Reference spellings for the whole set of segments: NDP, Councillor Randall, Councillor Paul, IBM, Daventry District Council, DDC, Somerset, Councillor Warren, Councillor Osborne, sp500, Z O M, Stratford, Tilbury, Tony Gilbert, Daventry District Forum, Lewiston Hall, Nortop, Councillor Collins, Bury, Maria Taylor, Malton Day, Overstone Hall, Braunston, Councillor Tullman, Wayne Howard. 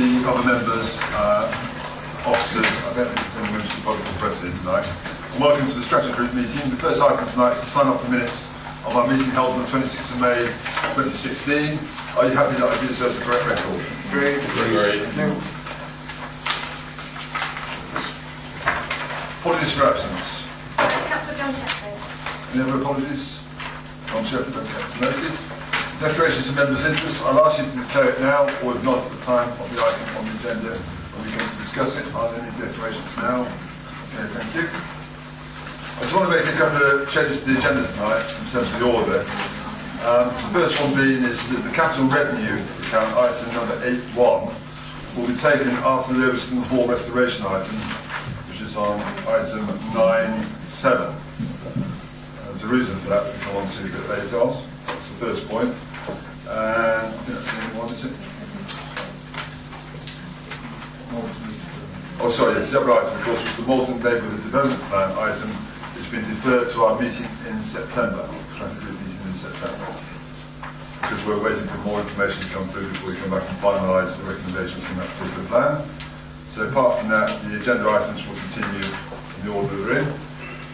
the other members, officers, I don't think there's any members of the political press here tonight. And welcome to the strategy group meeting. The first item tonight is to sign up the minutes of our meeting held on the 26th of May 2016. Are you happy that I do so as a correct record? Great. Great. Thank you. Apologies for absence. Councillor John Shepard. Any other apologies? John Shepard, okay, noted. Declarations of members' interests. I'll ask you to declare it now, or if not at the time of the item on the agenda when we can discuss it. Are there any declarations now? Okay, thank you. I just want to make a couple of changes to the agenda tonight in terms of the order. The first one being is that the capital revenue account item number 8.1 will be taken after the Lewiston Hall restoration item, which is on item 9.7. There's a reason for that, which I'll come on to a bit later on. That's the first point. And I think that's the only one, is it? Oh, sorry, yes, the other item, of course, was the Malton Day with the development plan item, which has been deferred to our meeting in September. Because we're waiting for more information to come through before we come back and finalise the recommendations from that particular plan. So apart from that, the agenda items will continue in the order they're in.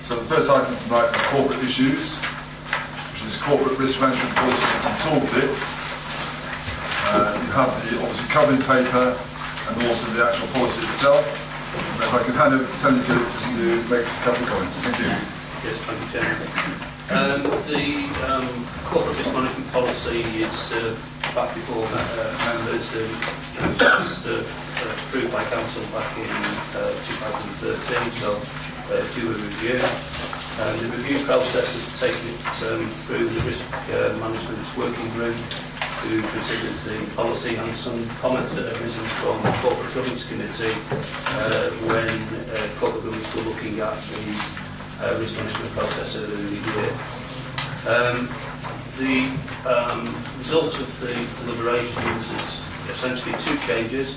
So the first item tonight is corporate issues, which is corporate risk management policy and toolkit. You have the obviously covering paper and also the actual policy itself. And if I could hand over to Tony Gilbert just to make a couple of comments. Thank you. Yes, thank you, Chairman. The corporate risk management policy is back before members and was just approved by council back in 2013, so due a review. The review process has taken it through the risk management working group, who considered the policy and some comments that have risen from the corporate governance committee when corporate governments were looking at the risk management process earlier in the year. The results of the deliberations is essentially two changes.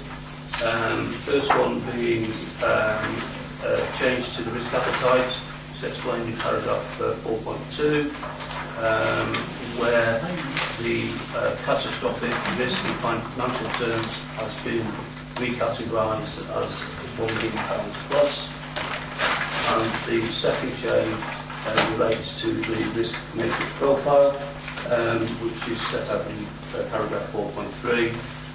The first one being a change to the risk appetite, as explained in paragraph 4.2, where the catastrophic risk in financial terms has been recategorised as £1 million plus. And the second change relates to the risk matrix profile, which is set out in paragraph 4.3,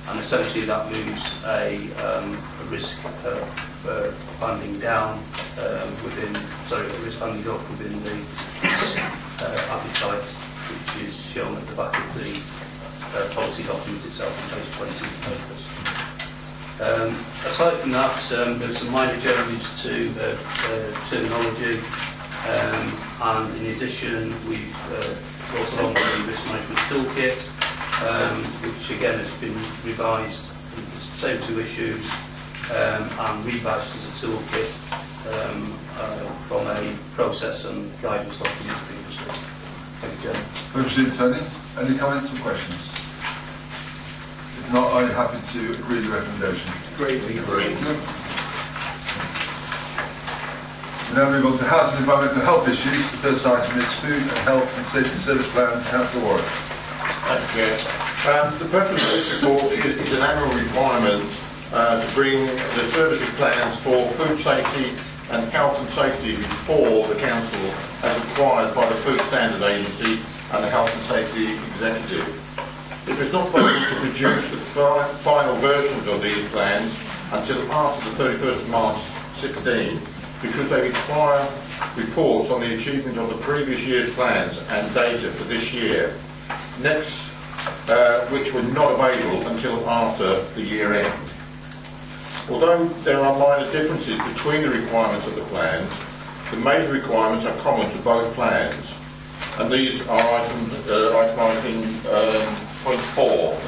and essentially that moves a risk banding down within, sorry, a risk banding up within the appetite, which is shown at the back of the policy document itself on page 20 of the papers. Aside from that, there are some minor changes to terminology, and in addition we've brought along the risk management toolkit, which again has been revised with the same two issues and rebadged as a toolkit from a process and guidance document previously. Thank you, Chairman. Thank you, Tony. Any comments or questions? If not, are you happy to agree the recommendation? Greatly agree. We now move on to housing and environmental health issues. The first item is food and health and safety service plans. Councillor Warren. Thank you. The purpose of this report is an annual requirement to bring the services plans for food safety and health and safety before the council as required by the Food Standards Agency and the Health and Safety Executive. It was not possible to produce the final versions of these plans until after the 31st of March 16 because they require reports on the achievement of the previous year's plans and data for this year, next, which were not available until after the year end. Although there are minor differences between the requirements of the plans, the major requirements are common to both plans, and these are items itemised in point 4 of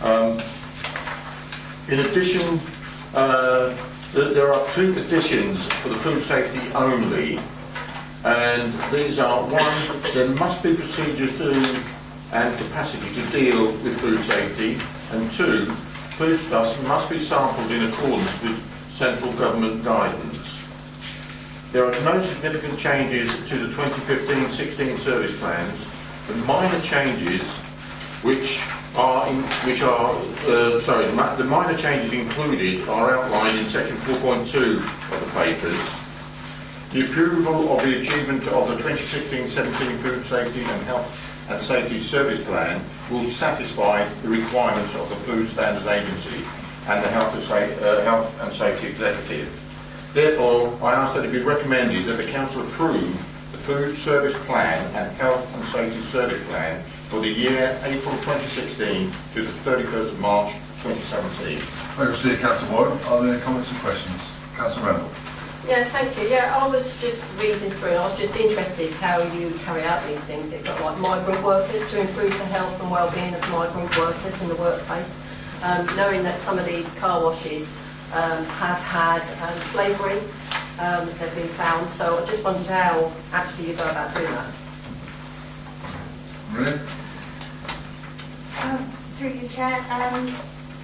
the papers. In addition, there are two petitions for the food safety only, and these are, one, there must be procedures to and capacity to deal with food safety, and two, foodstuffs must be sampled in accordance with central government guidance. There are no significant changes to the 2015-16 service plans. The minor changes, which are in, which are sorry, the minor changes included are outlined in section 4.2 of the papers. The approval of the achievement of the 2016-17 Food Safety and Health and Safety Service Plan will satisfy the requirements of the Food Standards Agency and the Health and Safety Executive. Therefore, I ask that it be recommended that the Council approve the Food Service Plan and Health and Safety Service Plan for the year April 2016 to the 31st of March 2017. Thank you, Councillor Warren. Are there comments and questions? Councillor Randall. Yeah, thank you. Yeah, I was just reading through and I was just interested how you carry out these things. It got like migrant workers, to improve the health and well-being of migrant workers in the workplace. Knowing that some of these car washes have had slavery, they've been found. So I just wondered how actually you go about doing that. Really? Through you, Chair.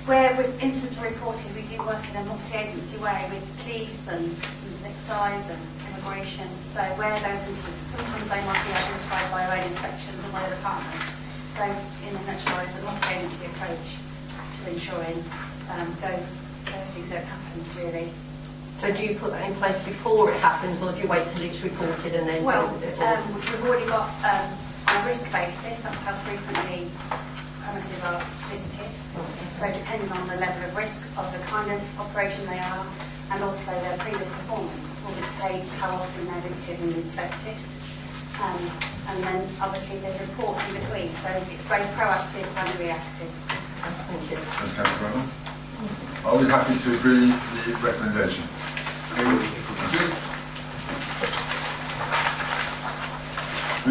Where with incidents reported, we do work in a multi-agency way with police and customs and excise and immigration. So where those incidents, sometimes they might be identified by our own inspections and by the departments. So in a nutshell, it's a multi-agency approach to ensuring those things don't happen, really. So do you put that in place before it happens, or do you wait till it's reported and then deal with it? Well, we've already got on a risk basis. That's how frequently premises are visited. So depending on the level of risk of the kind of operation they are and also their previous performance will dictate how often they're visited and inspected. And then obviously there's reports in between, so it's both proactive and reactive. Thank you. Thanks, Councillor Randall. Are we happy to agree the recommendation? We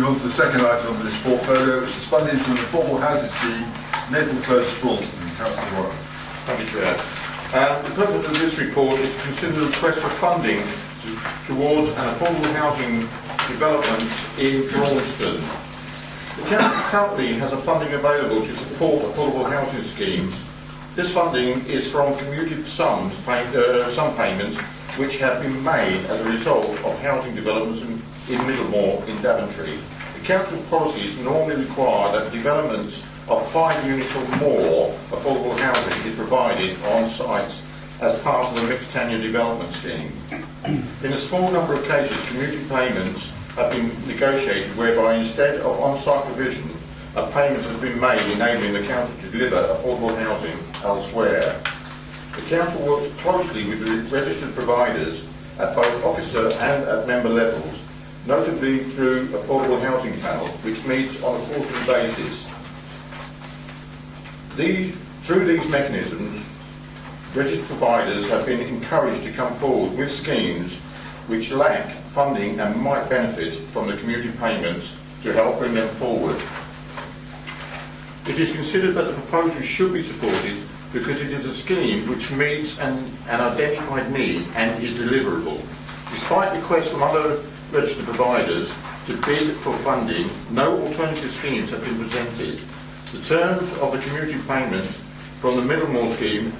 move on to the second item of this portfolio, which is funding from the Affordable Housing Scheme, Maple Close Broughton. Councillor Warren. Thank you, Chair. The purpose of this report is to consider the request for funding towards an affordable housing development in Gronston. The Council currently has a funding available to support affordable housing schemes. This funding is from commuted sums, some payments, which have been made as a result of housing developments in Middlemore in Daventry. The Council's policies normally require that developments of 5 units or more affordable housing is provided on sites as part of the mixed tenure development scheme. In a small number of cases, community payments have been negotiated whereby instead of on-site provision, a payment has been made enabling the Council to deliver affordable housing elsewhere. The Council works closely with the registered providers at both officer and at member levels, notably through Affordable Housing Panel, which meets on a quarterly basis. Through these mechanisms, registered providers have been encouraged to come forward with schemes which lack funding and might benefit from the community payments to help bring them forward. It is considered that the proposal should be supported because it is a scheme which meets an identified need and is deliverable. Despite requests from other registered providers to bid for funding, no alternative schemes have been presented. The terms of the community payment from the Middlemore scheme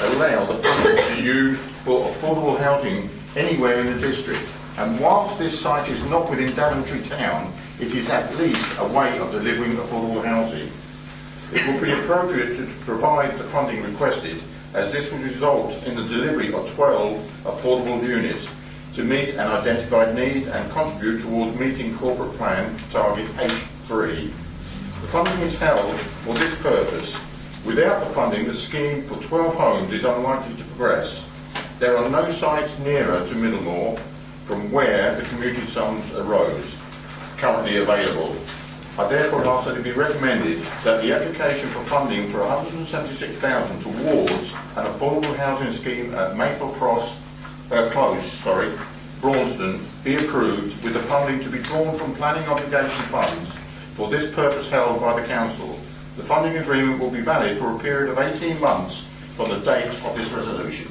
allow the funding to be used for affordable housing anywhere in the district, and whilst this site is not within Daventry town, it is at least a way of delivering affordable housing. It will be appropriate to provide the funding requested, as this will result in the delivery of 12 affordable units to meet an identified need and contribute towards meeting corporate plan target H3. The funding is held for this purpose. Without the funding, the scheme for 12 homes is unlikely to progress. There are no sites nearer to Middlemore from where the community sums arose currently available. I therefore ask that it be recommended that the application for funding for £176,000 towards an affordable housing scheme at Maple Close, Braunston, be approved, with the funding to be drawn from planning obligation funds for this purpose held by the Council. The funding agreement will be valid for a period of 18 months from the date of this resolution.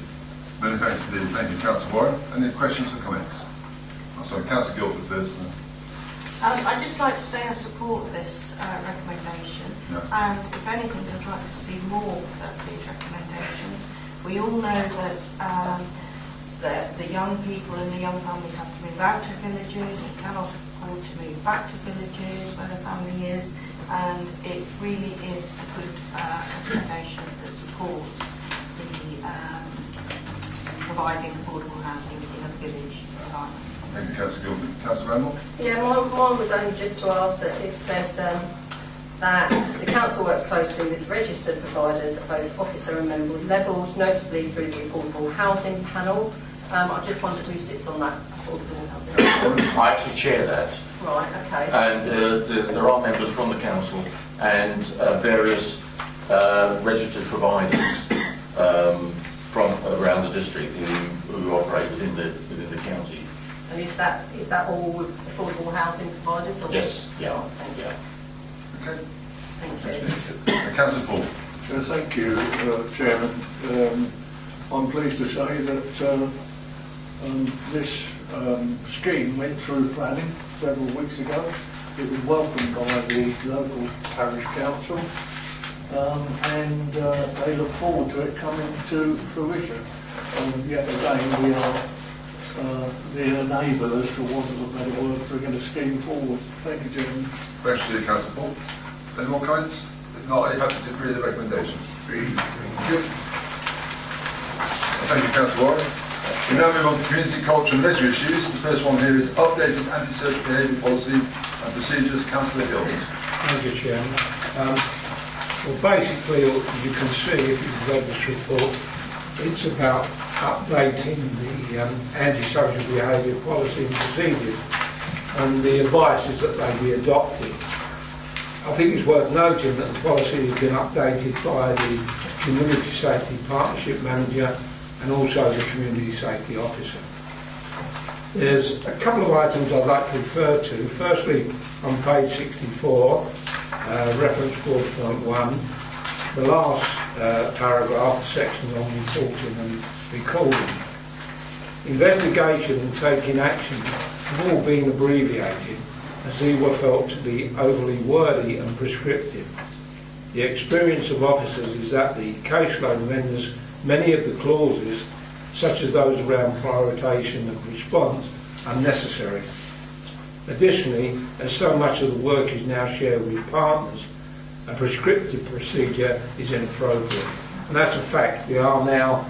Many thanks indeed. Thank you, Councillor Warren. Any questions or comments? Oh, sorry, Councillor Gilbert first. I'd just like to say I support this recommendation. Yeah. And if anything, I'd like to see more of these recommendations. We all know that the young people and the young families have to move out of villages. They cannot afford to move back to villages where the family is. and it really is to put a foundation that supports the providing affordable housing in a village environment. Thank you, Councillor Gilbert. Councillor Randall? Yeah, mine was only just to ask that it says that the Council works closely with registered providers at both officer and member levels, notably through the Affordable Housing Panel. I just wondered who sits on that Affordable Housing Panel. I actually chair that. Right, okay. And there are members from the Council and various registered providers from around the district who operate within the county. And is that all with affordable housing providers? Or yes. Yeah. Thank you. Okay. Thank you. Councillor Paul. Thank you, Chairman. I'm pleased to say that this scheme went through planning several weeks ago. It was welcomed by the local parish council, and they look forward to it coming to fruition. Yet again, we are the enablers, for want of a better word, bringing the scheme forward. Thank you, Jim. Thanks to you, Councillor Paul. Any more comments? If not, I'm happy to agree with the recommendation. Thank you. Thank you, Councillor Warren. We now move on to community, culture and leisure issues. The first one here is updated antisocial behaviour policy and procedures. Councillor Hills. Thank you, Chairman. Well, basically, you can see if you've read this report, it's about updating the antisocial behaviour policy and procedures and the advices that they be adopted. I think it's worth noting that the policy has been updated by the Community Safety Partnership Manager and also the Community Safety Officer. There's a couple of items I'd like to refer to. Firstly, on page 64, reference 4.1, the last paragraph, section on reporting and recording. Investigation and taking action have all been abbreviated as they were felt to be overly wordy and prescriptive. The experience of officers is that the caseload renders many of the clauses, such as those around prioritisation and response, unnecessary. Additionally, as so much of the work is now shared with partners, a prescriptive procedure is inappropriate. And that's a fact. We are now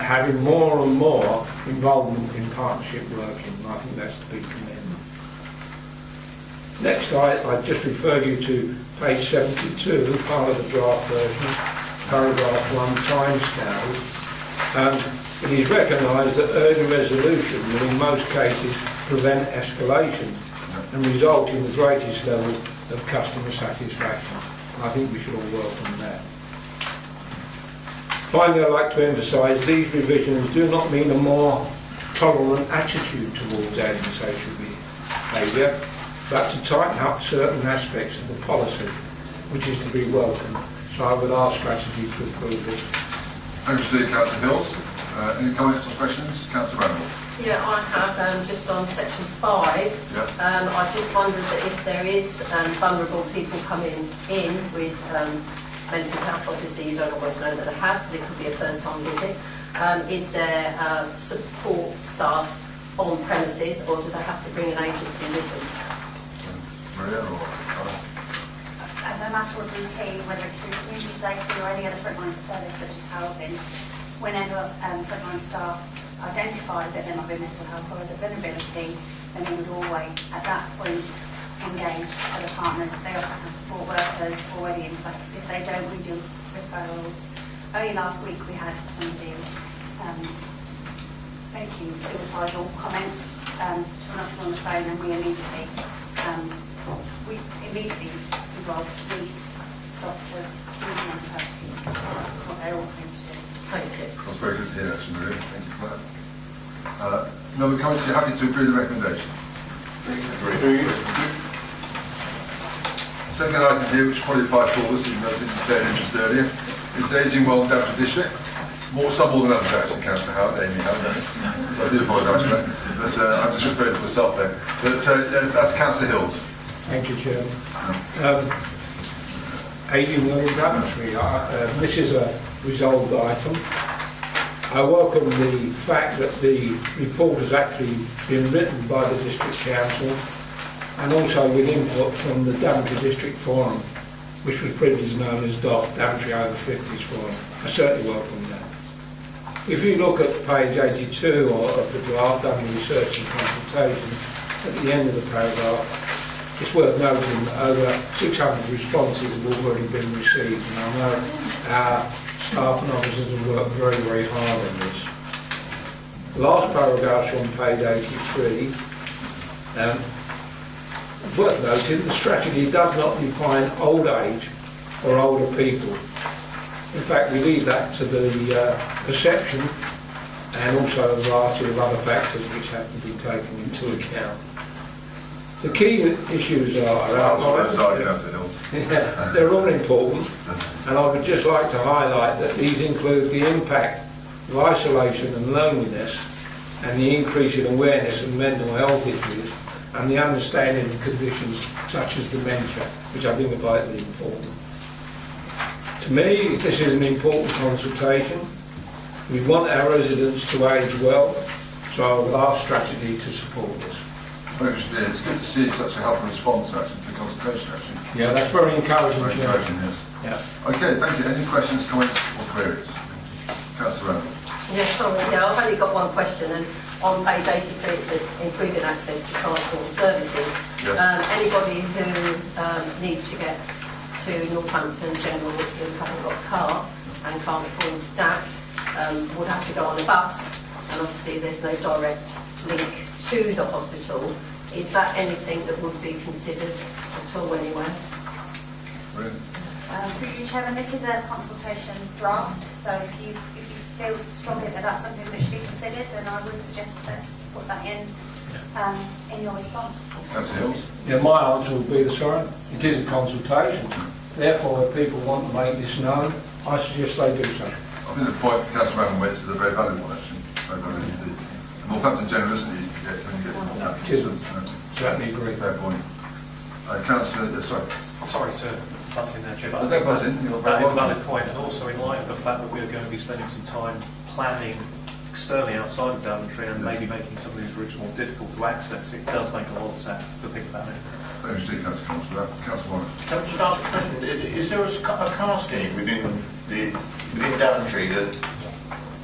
having more and more involvement in partnership working, and I think that's to be commended. Next, I just refer you to page 72, part of the draft version, paragraph 1, timescales. It is recognised that early resolution will in most cases prevent escalation and result in the greatest level of customer satisfaction. I think we should all welcome that. Finally, I'd like to emphasise these revisions do not mean a more tolerant attitude towards antisocial behaviour, but to tighten up certain aspects of the policy, which is to be welcomed. So I would ask strategy to approve this. Thanks to Councillor Hills. Any comments or questions? Councillor Randall. Yeah, I have, just on section 5, yeah. I just wondered that if there is vulnerable people coming in with mental health, obviously you don't always know that they have, because it could be a first time visit, is there support staff on premises, or do they have to bring an agency with them? Maria or Carla? As a matter of routine, whether it's through community safety or any other frontline service such as housing, whenever frontline staff identify that there might be mental health or other vulnerability, then we would always, at that point, engage other partners. They often have support workers already in place. If they don't, we do referrals. Only last week we had somebody making suicidal comments to an officer on the phone, and we immediately involved police, doctors, and mental health teams. That's what they're all doing. Thank you. That's very good to hear, actually, Maria. Thank you for that. No comments? You're happy to agree the recommendation? Agree. Second item here, which qualified for us in their interest earlier, is the Ageing Well in Daventry District. Some more than others, actually, Councillor Howard, Amy Howard. I do apologise for that. But I'm just referring to myself there. But that's Councillor Hills. Thank you, Chairman. Ageing Well in Daventry. This is a resolved item. I welcome the fact that the report has actually been written by the District Council and also with input from the Daventry District Forum. which was previously known as DOF, Daventry Over 50s Forum. I certainly welcome that. If you look at page 82 of the draft under research and consultation, at the end of the paragraph, it's worth noting that over 600 responses have already been received, and I know our staff and officers have worked very, very hard on this. The last paragraph on page 83, worth noting, the strategy does not define old age or older people. In fact, we leave that to the perception and also a variety of other factors which have to be taken into account. The key issues are outlined. Yeah, they're all important, and I would just like to highlight that these include the impact of isolation and loneliness, and the increase in awareness of mental health issues, and the understanding of conditions such as dementia, which I think are vitally important. To me, this is an important consultation. We want our residents to age well, so I would ask strategy to support this. Well, it's good to see such a helpful response actually to the consultation actually. Yeah, that's very encouraging. Very encouraging, yes. Yeah. Okay, thank you. Any questions, comments or queries? Councillor Randall. Yes, sorry, yeah, I've only got one question, and on page 83 it says improving access to transport services. Yes. Anybody who needs to get to Northampton General who haven't got a car and can't afford that would have to go on a bus, and obviously there's no direct link to the hospital. Is that anything that would be considered at all anywhere? Through you, Chairman, this is a consultation draft, so if you feel strongly that that's something that should be considered, then I would suggest that you put that in your response. Yeah, my answer would be the sorry. It is a consultation. Therefore, if people want to make this known, I suggest they do so. I think the point Councillor Warren makes is a very valid one, actually. The Northampton General isn't easy to get to when you get to Northampton. Certainly agree. Fair point. Councillor, sorry to butt in there, Chair. But that is a valid point, and also in light of the fact that we are going to be spending some time planning externally outside of Daventry and maybe making some of these routes more difficult to access, it does make a lot of sense to think about it. Thanks, Councillor. Councillor Warren. Can I just ask a question? Is there a car scheme within Daventry that...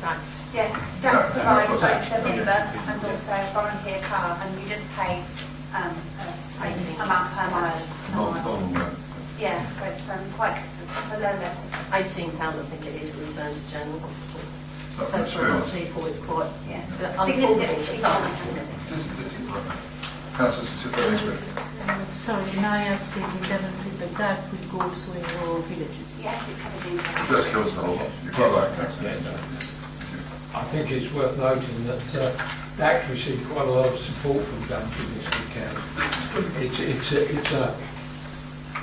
Right. Yeah, Daventry provides both a minibus and also a volunteer car, and you just pay amount per mile. Yeah, so it's a low level. £18, I think it is, return to General Hospital. So for a lot of people it's quite... Yeah. Sorry, Naya said in Daventry, but that would go also in rural villages. Yes, it covers in Daventry. That goes the whole lot. You're quite right, Councillor. I think it's worth noting that they actually received quite a lot of support from Daventry District Council. It's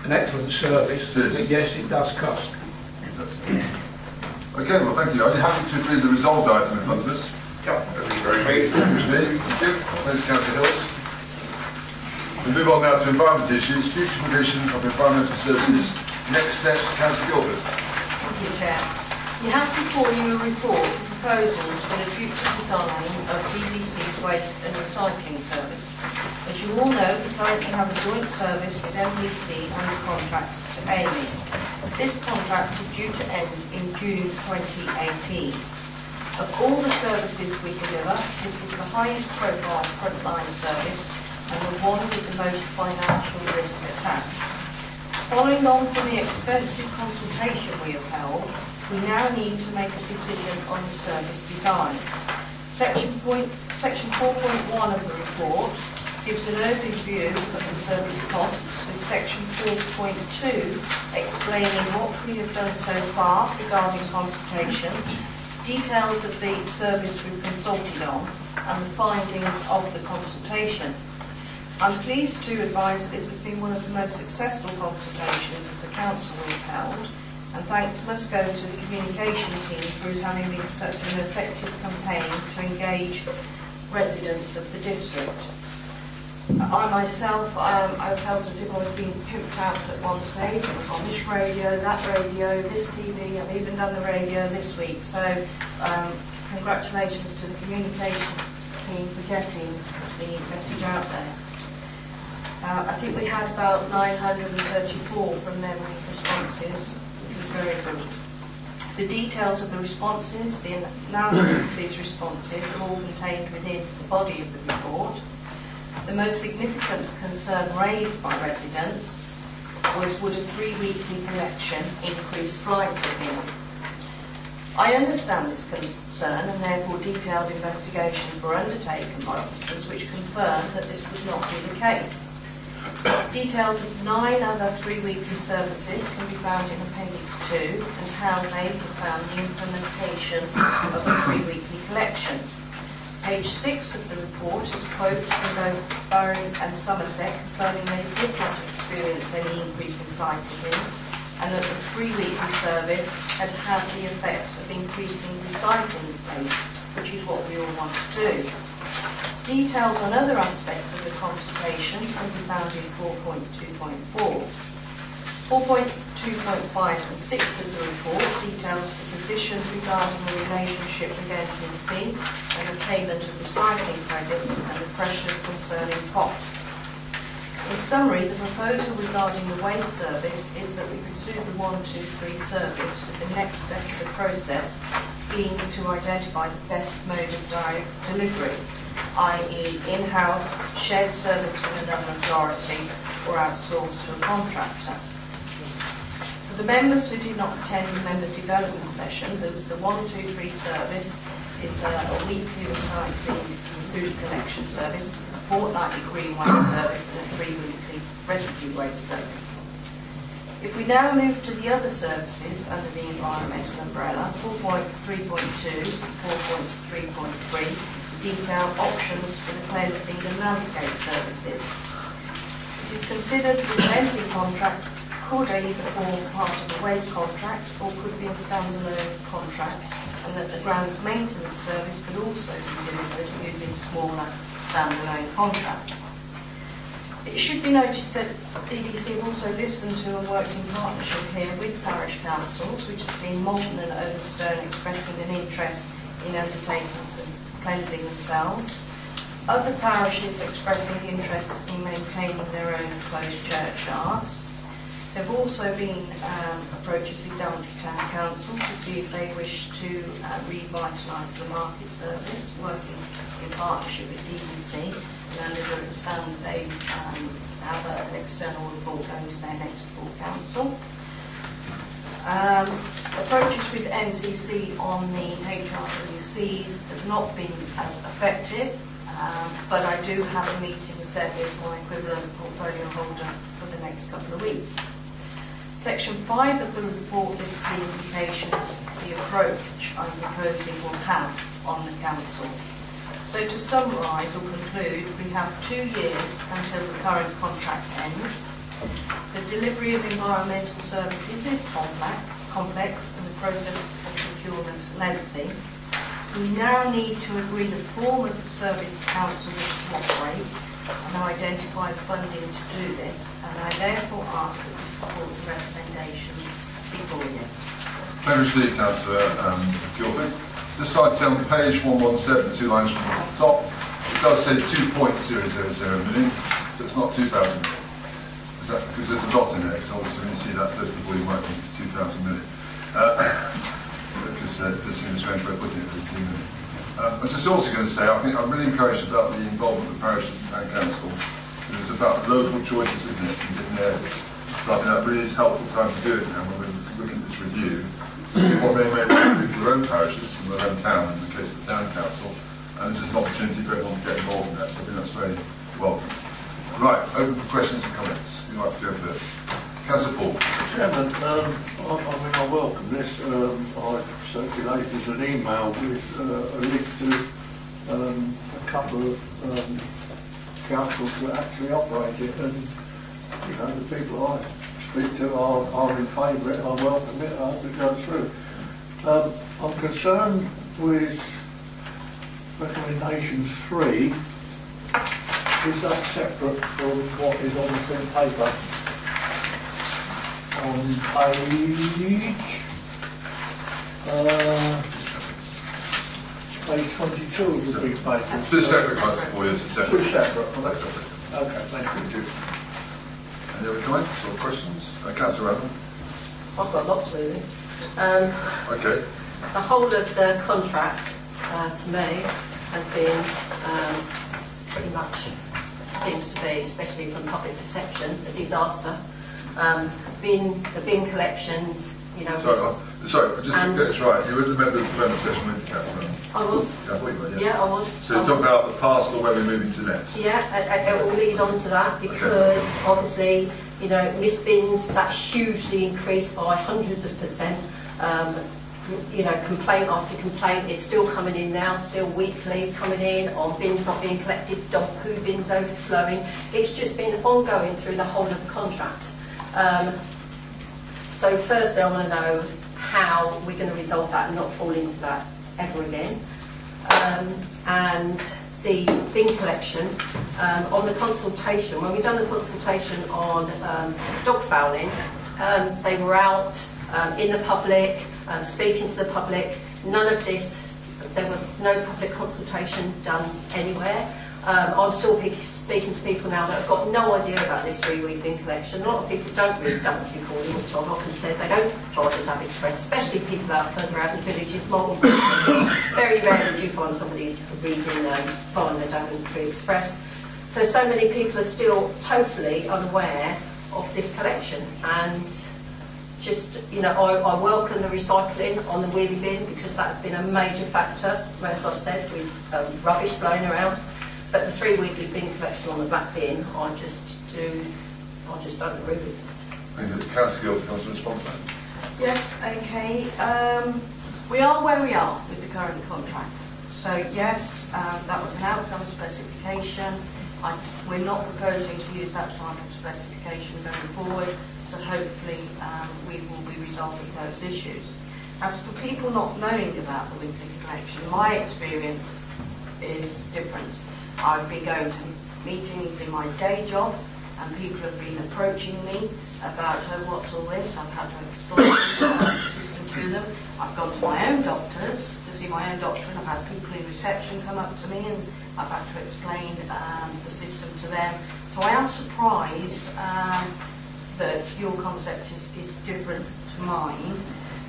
an excellent service, but yes, it does cost. It does. Okay, well, thank you. Are you happy to read the resolved item in front of us? Yeah, very pleased. Thank you. Thanks, Councillor Hills. We move on now to environment issues, future provision of environmental services. Next steps, Councillor Gilbert. Thank you, Chair. You have before you a report with proposals for the future design of DDC's waste and recycling service. As you all know, we currently have a joint service with MDC under contract to AMI. This contract is due to end in June 2018. Of all the services we deliver, this is the highest profile frontline service and the one with the most financial risk attached. Following on from the extensive consultation we have held, we now need to make a decision on the service design. Section 4.1 of the report gives an overview of the service costs, with section 4.2 explaining what we have done so far regarding consultation, details of the service we've consulted on, and the findings of the consultation. I'm pleased to advise that this has been one of the most successful consultations as a council we've held, and thanks must go to the communication team for his having been such an effective campaign to engage residents of the district. I myself, I felt as if I was being pimped out at one stage. I was on this radio, that radio, this TV, I've even done the radio this week. So congratulations to the communication team for getting the message out there. I think we had about 934 from their responses, which was very good. The details of the responses, the analysis of these responses are all contained within the body of the report. The most significant concern raised by residents was, would a three-weekly collection increase fly tipping? I understand this concern, and therefore detailed investigations were undertaken by officers which confirmed that this would not be the case. Details of 9 other three-weekly services can be found in Appendix 2 and how they have found the implementation of a three-weekly collection. Page 6 of the report is quotes from both Bury and Somerset confirming they did not experience any increase in fly tipping, and that the three-weekly service had had the effect of increasing recycling rates, which is what we all want to do. Details on other aspects of the consultation can be found in 4.2.4. 4.2.5 and 6 of the report details the positions regarding the relationship with NCC and the payment of recycling credits and the pressures concerning costs. In summary, the proposal regarding the waste service is that we pursue the 1-2-3 service, with the next step of the process being to identify the best mode of delivery, i.e. in-house, shared service with another authority, or outsourced to a contractor. For the members who did not attend the member development session, the 1-2-3 service is a weekly recycling food collection service, a fortnightly green waste service, and a 3-weekly residue waste service. If we now move to the other services under the environmental umbrella, 4.3.2, 4.3.3 detail options for the cleansing and landscape services. It is considered the cleansing contract could either form part of the waste contract or could be a standalone contract, and that the grounds maintenance service could also be delivered using smaller standalone contracts. It should be noted that DDC have also listened to and worked in partnership here with parish councils, which have seen Moulton and Overstone expressing an interest in undertaking some cleansing themselves, other parishes expressing interest in maintaining their own closed churchyards. There have also been approaches with Daventry Town Council to see if they wish to revitalise the market service, working in partnership with DDC, and understand they have an external report going to their next full council. Approaches with NCC on the HRWCs has not been as effective, but I do have a meeting set with my equivalent portfolio holder for the next couple of weeks. Section 5 of the report lists the implications the approach I'm proposing will have on the Council. So to summarise or conclude, we have 2 years until the current contract ends. The delivery of environmental services is complex and the process of procurement lengthy. We now need to agree the form of the service the Council wishes to operate, and identify funding to do this, and I therefore ask that you support the recommendations before you. Thank you indeed, Councillor Gilbert. This slide says on page 117, 2 lines from the top, it does say 2.000 million, so it's not 2,000 million. Is that because there's a dot in there? Because obviously when you see that first of all you might think it's 2,000 million. Because this seems a strange way of putting it, but it's even. I was just also going to say, I think I'm really encouraged about the involvement of the parishes and council. It was about local choices, isn't it, in different areas. So I think that really is a helpful time to do it now when we're looking at this review, to see what they may want to do for their own parishes, from their own town, in the case of the town council. And this is an opportunity for everyone to get involved in that, so I think that's very welcome. Right, open for questions and comments. Who'd like to go first? Councillor Paul. Chairman, I welcome this. I circulated an email with a link to a couple of councils that actually operate it, and you know the people I speak to are in favour of it. I welcome it. I hope it goes through. I'm concerned with recommendation 3. Is that separate from what is on the print paper? On page 22 of the big paper. Two separate ones for you. Two separate. Okay, thank you. Any other comments or questions? Councillor Randall? I've got lots really. Okay. The whole of the contract to me has been pretty much, seems to be, especially from public perception, a disaster. The bin collections, you know. Sorry, just get this right. You were the member of the plenary session with the council. I was. Yeah, I was. So you're talking about the past or where we're moving to next? Yeah, it will lead on to that because obviously, you know, missed bins, that's hugely increased by hundreds of %. You know, complaint after complaint is still coming in now, still weekly coming in on bins not being collected, dog poo bins overflowing. It's just been ongoing through the whole of the contract. So firstly, I want to know how we're going to resolve that and not fall into that ever again. And the bin collection, on the consultation, when we've done the consultation on dog fouling, they were out in the public, speaking to the public. None of this, there was no public consultation done anywhere. I'm still speaking to people now that have got no idea about this three-week bin collection. A lot of people don't read Daventry Calling, which I've often said, they don't follow the Dav Express, especially people out further out in the villages. Very rarely do you find somebody reading following the Daventry Express. So many people are still totally unaware of this collection. And just, you know, I welcome the recycling on the wheelie bin because that's been a major factor, as I've said, with rubbish blown around. But the three-weekly bin collection on the back bin, I just don't agree with it. Councillor Gilbert, can you respond to that? Yes, okay. We are where we are with the current contract. So yes, that was an outcome specification. We're not proposing to use that type of specification going forward. So hopefully we will be resolving those issues. As for people not knowing about the weekly collection, my experience is different. I've been going to meetings in my day job and people have been approaching me about, oh, what's all this? I've had to explain the system to them. I've gone to my own doctors to see my own doctor and I've had people in reception come up to me and I've had to explain the system to them. So I am surprised that your concept is different to mine.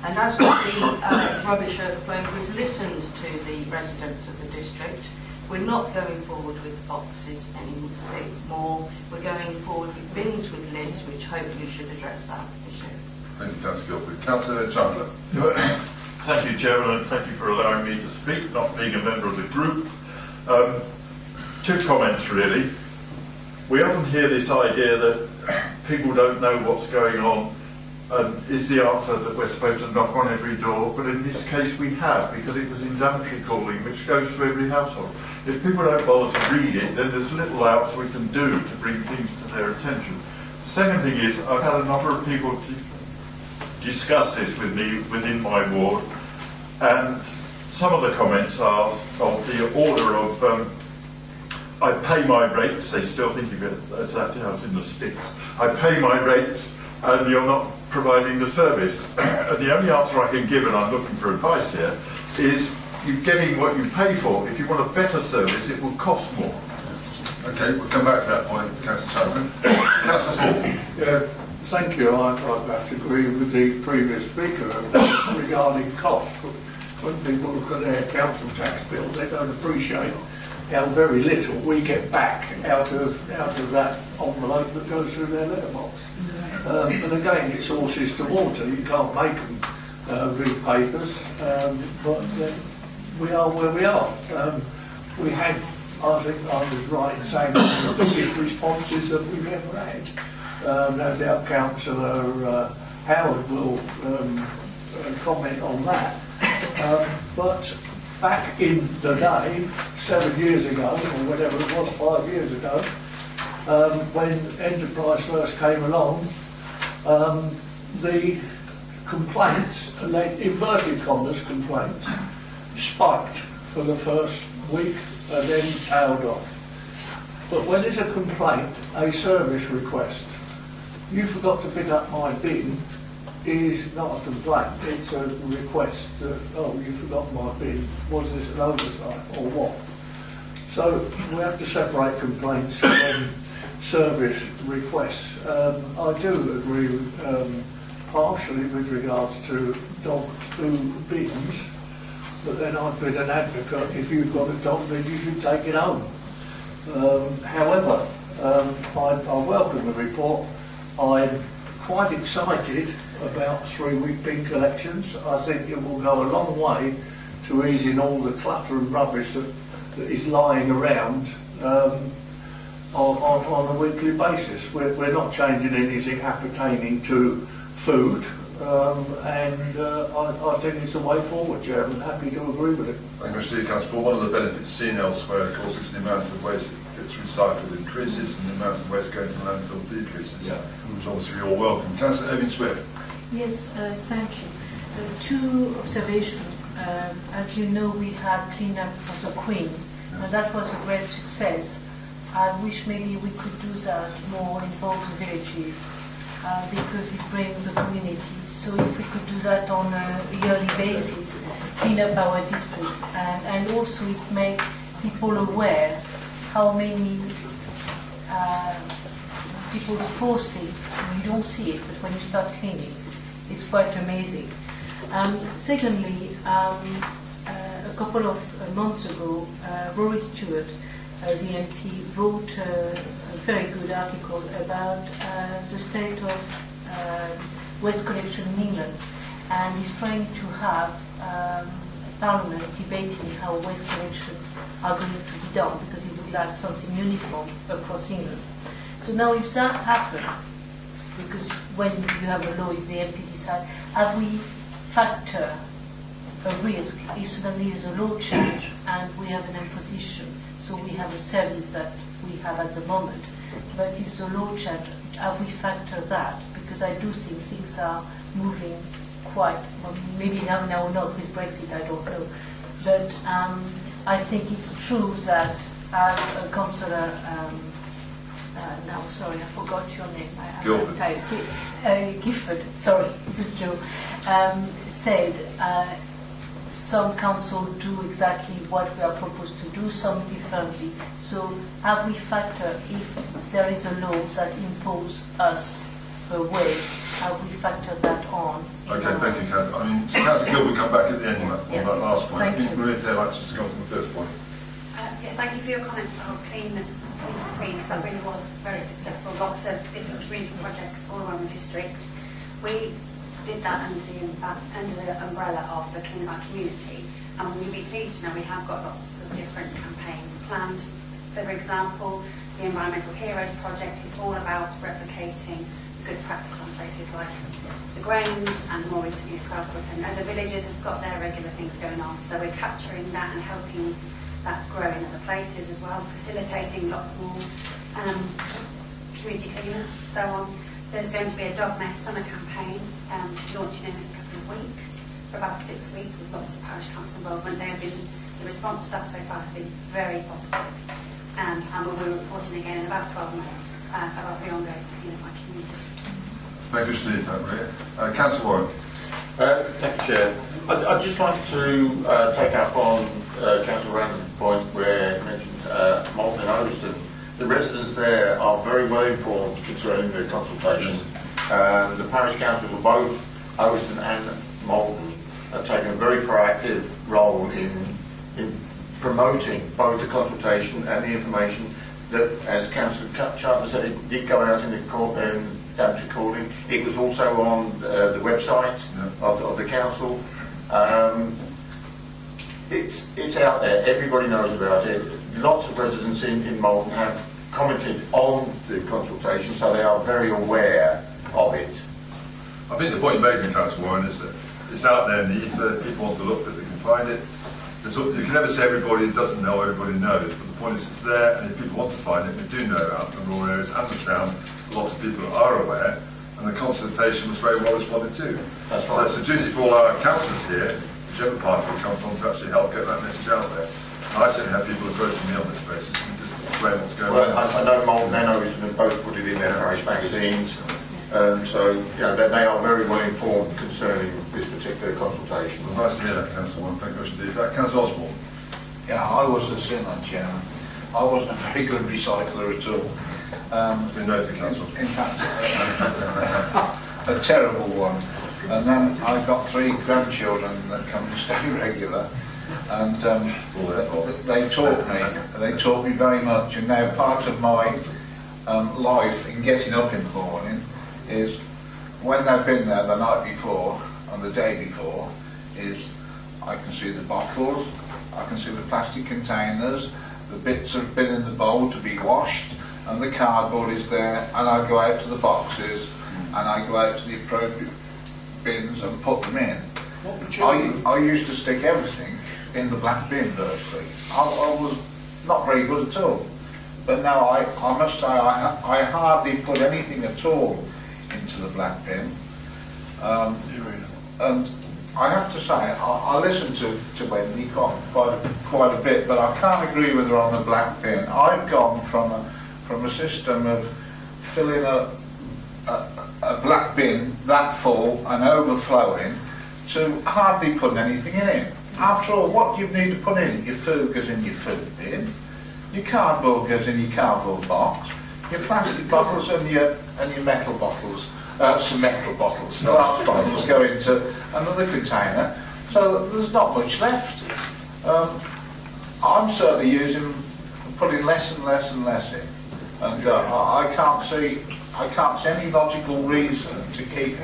And as for the rubbish overflow, we've listened to the residents of the district. We're not going forward with boxes anymore. We're going forward with bins with lids, which hopefully should address that issue. Thank you, Councillor Gilbert. Councillor Chandler. Thank you, Chairman, and thank you for allowing me to speak, not being a member of the group. Two comments, really. We often hear this idea that people don't know what's going on and is the answer that we're supposed to knock on every door, but in this case we have, because it was in Daventry Calling, which goes to every household. If people don't bother to read it, then there's little else we can do to bring things to their attention. The second thing is, I've had a number of people discuss this with me within my ward, and some of the comments are of the order of, I pay my rates, they still think of it as that house in the sticks, I pay my rates and you're not providing the service. And the only answer I can give, and I'm looking for advice here, is you're getting what you pay for. If you want a better service, it will cost more. Okay, we'll come back to that point, Councillor Tullman. Councillor Hill. Yeah, thank you. I have to agree with the previous speaker regarding cost. When people look at their council tax bill, they don't appreciate how very little we get back out of that envelope that goes through their letterbox. And again, it's horses to water. You can't make them read papers, but we are where we are. We had, I think I was right in saying, the biggest responses that we've ever had. No doubt Councillor Howard will comment on that. But back in the day, 7 years ago, or whatever it was, 5 years ago, when Enterprise first came along, the complaints, inverted commas complaints, spiked for the first week and then tailed off. But when there's a complaint, a service request, you forgot to pick up my bin, is not a complaint, it's a request that, oh, you forgot my bin, was this an oversight or what? So we have to separate complaints from service requests. I do agree partially with regards to dog food bins, but then I've been an advocate, if you've got a dog bin you should take it home. However, I welcome the report. I'm quite excited about three-week bin collections. I think it will go a long way to easing all the clutter and rubbish that is lying around on a weekly basis. We're not changing anything appertaining to food, and I think it's the way forward, Chairman. Happy to agree with it. Thank you, Mr. Speaker. Councillor Paul, one of the benefits seen elsewhere, of course, is the amount of waste that gets recycled increases and the amount of waste going to landfill decreases, yeah, which obviously we all welcome. Councillor Irving Swift. Yes, thank you. Two observations. As you know, we had clean-up for the Queen, and that was a great success. I wish maybe we could do that more in both villages, because it brings the community. So if we could do that on a yearly basis, clean up our district, and also it makes people aware how many people's forces, you don't see it, but when you start cleaning, it's quite amazing. Secondly, a couple of months ago, Rory Stewart, the MP, wrote a very good article about the state of waste collection in England, and he's trying to have Parliament debating how waste collection are going to be done, because he would like something uniform across England. So now if that happens, because when you have a law, if the MP decides, have we factor a risk if suddenly there's a law change and we have an imposition? So we have a service that we have at the moment, but if the law change, have we factor that? Because I do think things are moving quite, well, maybe now not with Brexit, I don't know, but I think it's true that as a councillor, now, sorry, I forgot your name. Gilbert. Gifford, sorry, Joe, said some council do exactly what we are proposed to do, some differently. So have we factored, if there is a law that imposes us a way, have we factored that on? Okay, thank you, Councillor. I mean, Councillor Gilbert, come back at the end on that last point. Thank you. Maria Taylor, I'd like to go on to the first point. Yeah, thank you for your comments about cleaning the Queen, because that really was very successful. Lots of different community projects all around the district. We did that under the umbrella of the Clean Up Community, and we'd be pleased to know we have got lots of different campaigns planned. For example, the Environmental Heroes Project is all about replicating good practice on places like the Grange and more recently Southwark, and other villages have got their regular things going on, so we're capturing that and helping that grow in other places as well, facilitating lots more community cleanups and so on. There's going to be a dog mess summer campaign launching in a couple of weeks, for about 6 weeks, with lots of parish council involvement. They have been, the response to that so far has been very positive, and we'll be reporting again in about 12 months about the ongoing cleanup of our community. Thank you, Steve. Councillor Warren. Thank you, Chair. I'd just like to take up on Councillor Randall's point where he mentioned Moulton and Overstone. The residents there are very well informed concerning the consultations. The parish councils of both Overstone and Moulton have taken a very proactive role in promoting both the consultation and the information that, as Councillor Chandler said, it did go out in the court. Daventry Calling. It was also on the website of the council. It's out there. Everybody knows about it. Lots of residents in Malton have commented on the consultation, so they are very aware of it. I think the point you made, Councillor Warren, is that it's out there, and if people want to look, that they can find it. You can never say everybody doesn't know, everybody knows, but the point is it's there, and if people want to find it, they do know out in rural areas and the town. Lots of people are aware, and the consultation was very well responded to. That's right. So it's a duty for all our councillors here, whichever party we come from, to actually help get that message out there. And I certainly have people approaching me on this basis and just explain what's going on. I know Malton and Overstone have both put it in their parish magazines, so yeah, they are very well informed concerning this particular consultation. Well, nice to hear that, Councillor Warren. Thank you very much indeed. Councillor Osborne. Yeah, I was a sinner, Chairman. I wasn't a very good recycler at all. Who knows the council? In fact, a terrible one. And then I've got 3 grandchildren that come and stay regular, and they taught me very much. And now part of my life in getting up in the morning is when they've been there the night before and the day before is I can see the bottles, I can see the plastic containers, the bits that have been in the bowl to be washed, and the cardboard is there, and I go out to the boxes and I go out to the appropriate bins and put them in. I used to stick everything in the black bin virtually. I was not very good at all, but now I must say I hardly put anything at all into the black bin, and I have to say I listen to Wendy quite a bit, but I can't agree with her on the black bin. I've gone from a system of filling a black bin that full and overflowing to hardly putting anything in it. After all, what do you need to put in? Your food goes in your food bin, your cardboard goes in your cardboard box, your plastic bottles and your metal bottles. Some metal bottles, glass bottles go into another container, so there's not much left. I'm certainly putting less and less and less in, and I can't see any logical reason to keep,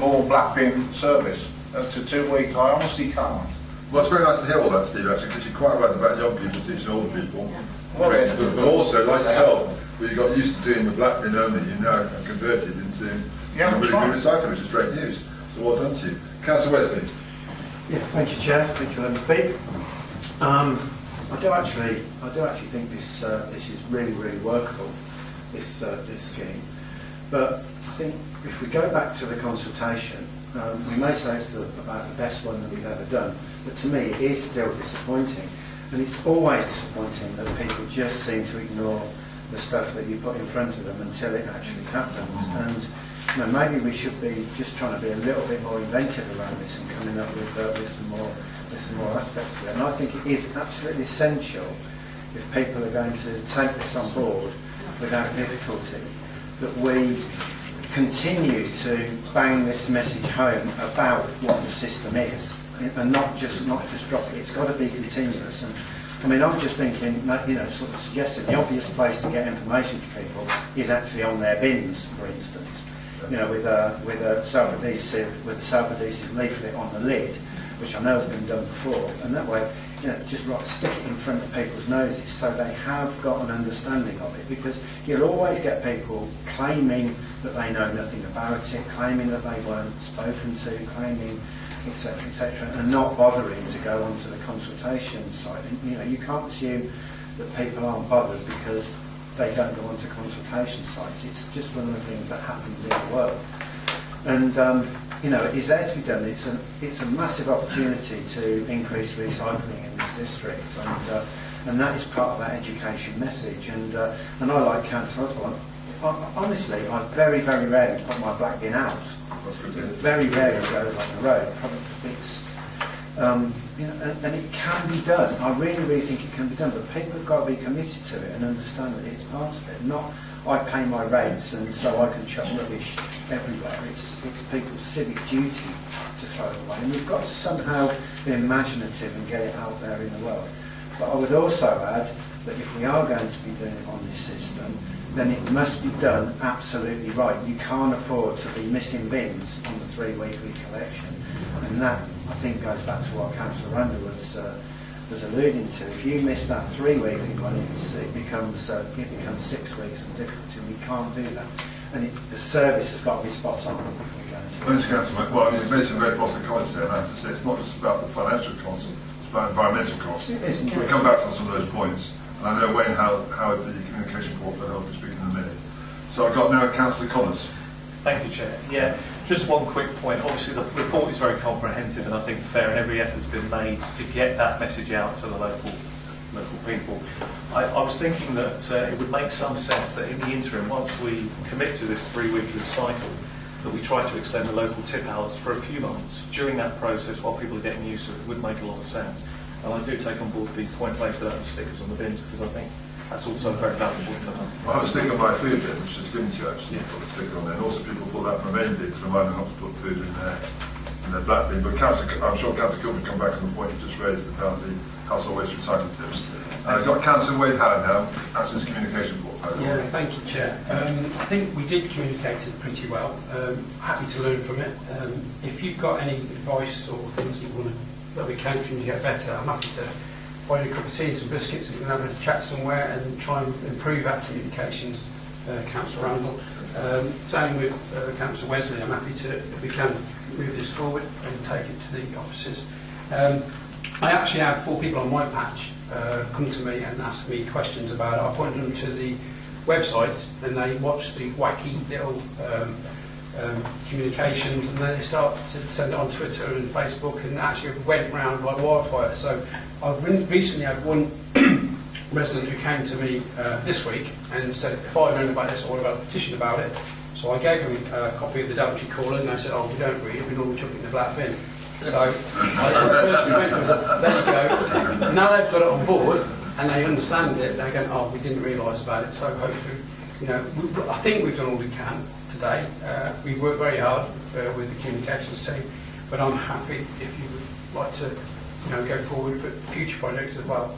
more black bin service after 2 weeks. I honestly can't. Well, it's very nice to hear all that, Steve. Actually, because you're quite right about young people teaching older people. Well, but also, like yourself, where you got used to doing the black bin only, you now converted into a really good recycling, which is great news. So well done to you. Councillor Wesley. Yeah, thank you, Chair. Thank you for letting me speak. I do actually think this is really, really workable, this scheme. But I think if we go back to the consultation, we may say it's about the best one that we've ever done, but to me it is still disappointing. And it's always disappointing that people just seem to ignore the stuff that you put in front of them until it actually happens. And maybe we should be just trying to be a little bit more inventive around this and coming up with some more aspects of it. And I think it is absolutely essential, if people are going to take this on board without difficulty, that we continue to bang this message home about what the system is, and not just drop it. It's got to be continuous. And I mean, I'm just thinking that, sort of suggesting the obvious place to get information to people is actually on their bins, for instance. With a self-adhesive leaflet on the lid, which I know has been done before, and that way, just stick it in front of people's noses so they have got an understanding of it. Because you'll always get people claiming that they know nothing about it, claiming that they weren't spoken to, claiming etc., etc., and not bothering to go onto the consultation side. And, you can't assume that people aren't bothered because they don't go onto consultation sites. It's just one of the things that happens in the world. And it is there to be done. It's a massive opportunity to increase recycling in this district, and that is part of that education message. And I, like Councillor Osborne, honestly, I very, very rarely put my black bin out. Very rarely goes on the road. And it can be done. I really, really think it can be done. But people have got to be committed to it and understand that it's part of it. Not I pay my rates and so I can chuck rubbish everywhere. It's people's civic duty to throw it away. And we've got to somehow be imaginative and get it out there in the world. But I would also add that if we are going to be doing it on this system, then it must be done absolutely right. You can't afford to be missing bins on the 3 weekly collection. And that, I think, goes back to what Councillor Randall was alluding to. If you miss that 3 weekly one, it becomes 6 weeks and difficulty. We can't do that. And the service has got to be spot on. You've made some very positive comments there, and I have to say it's not just about the financial costs, it's about environmental costs. It is. We'll come back to some of those points. And I know Wayne Howard, the Communication Portfolio, will be speaking in a minute. So I've got now Councillor Collins. Thank you, Chair. Yeah, just one quick point. Obviously, the report is very comprehensive, and I think fair, and every effort has been made to get that message out to the local people. I was thinking that it would make some sense that in the interim, once we commit to this 3 weekly cycle, that we try to extend the local tip hours for a few months during that process while people are getting used to it. It would make a lot of sense. And I do take on board the point placed about the stickers on the bins, because I think That's also very valuable. I have a sticker on my food bin, which is given to you actually, put a sticker on there. And also people pull that from aid to remind them not to put food in their black bin. But I'm sure Councillor Gilbert will come back on the point you just raised about the household waste recycling tips. I've got Councillor Wade Howard now, Councillor's Communication Portfolio. Yeah, thank you, Chair. I think we did communicate it pretty well. Happy to learn from it. If you've got any advice or things you want that we can from you get better, I'm happy to buy you a cup of tea and some biscuits and we can have a chat somewhere and try and improve our communications, Councillor Randall. Same with Councillor Wesley, I'm happy to, if we can, move this forward and take it to the offices. I actually had four people on my patch come to me and ask me questions about it. I pointed them to the website and they watched the wacky little communications, and then they start to send it on Twitter and Facebook, and actually went round like wildfire. So I recently had one resident who came to me this week and said, if I'd known about this, I would have had a petition about it. So I gave him a copy of the Daventry Caller and they said, oh, we don't read it, we normally chuck it in the black bin. So I first went to them, there you go. Now they've got it on board and they understand it, they're going, oh, we didn't realise about it. So hopefully, you know, I think we've done all we can today. We work very hard with the communications team, but I'm happy if you would like to, you know, go forward with future projects as well,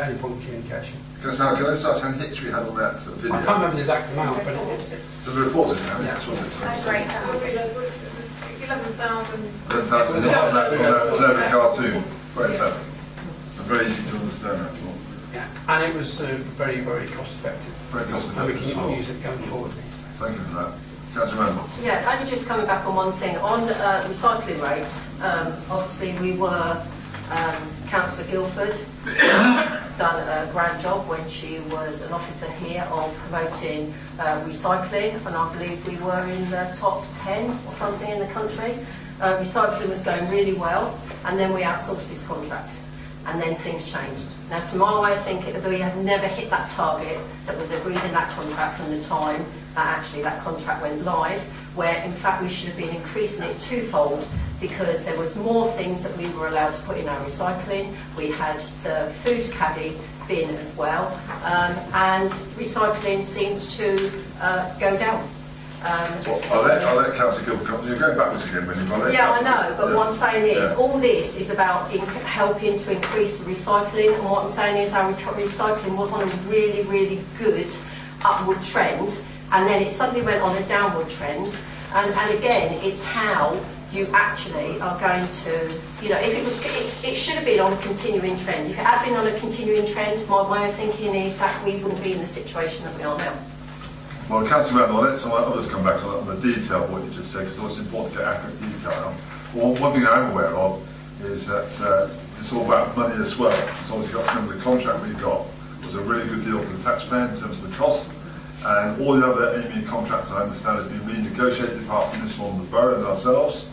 any form of communication. Can I just ask how many hits we had on that video? I can't remember the exact amount, but so the report is how many hits was it? Great. 11,000. 11,000 on that observing cartoon. Quite clever. It's very easy to understand that. Yeah, and it was very, very cost effective. Very cost effective. And we can use it going forward. Thank you for that. Councillor Randall. Yeah, I'm just coming back on one thing. On recycling rates, obviously we were, Councillor Gilbert done a grand job when she was an officer here of promoting recycling, and I believe we were in the top 10 or something in the country. Recycling was going really well, and then we outsourced this contract, and then things changed. Now, to my way of thinking, we have never hit that target that was agreed in that contract from the time that actually that contract went live, where in fact we should have been increasing it twofold, because there was more things that we were allowed to put in our recycling. We had the food caddy bin as well, and recycling seems to go down. I'll let Councillor Gilbert come. You're going backwards again when you've got it. Yeah, I know, but what I'm saying is all this is about helping to increase recycling, and what I'm saying is our recycling was on a really, really good upward trend, and then it suddenly went on a downward trend, and again, it's how you actually are going to, you know, if it was, it should have been on a continuing trend. If it had been on a continuing trend, my way of thinking is that we wouldn't be in the situation that we are now. Well, Councillor Randall, let's just come back on the detail of what you just said, because it's important to get accurate detail. Well, one thing I'm aware of is that it's all about money as well. It's always got to remember the contract we got was a really good deal for the taxpayer in terms of the cost. And all the other AME contracts, I understand, have been renegotiated apart from this one with the borough and ourselves.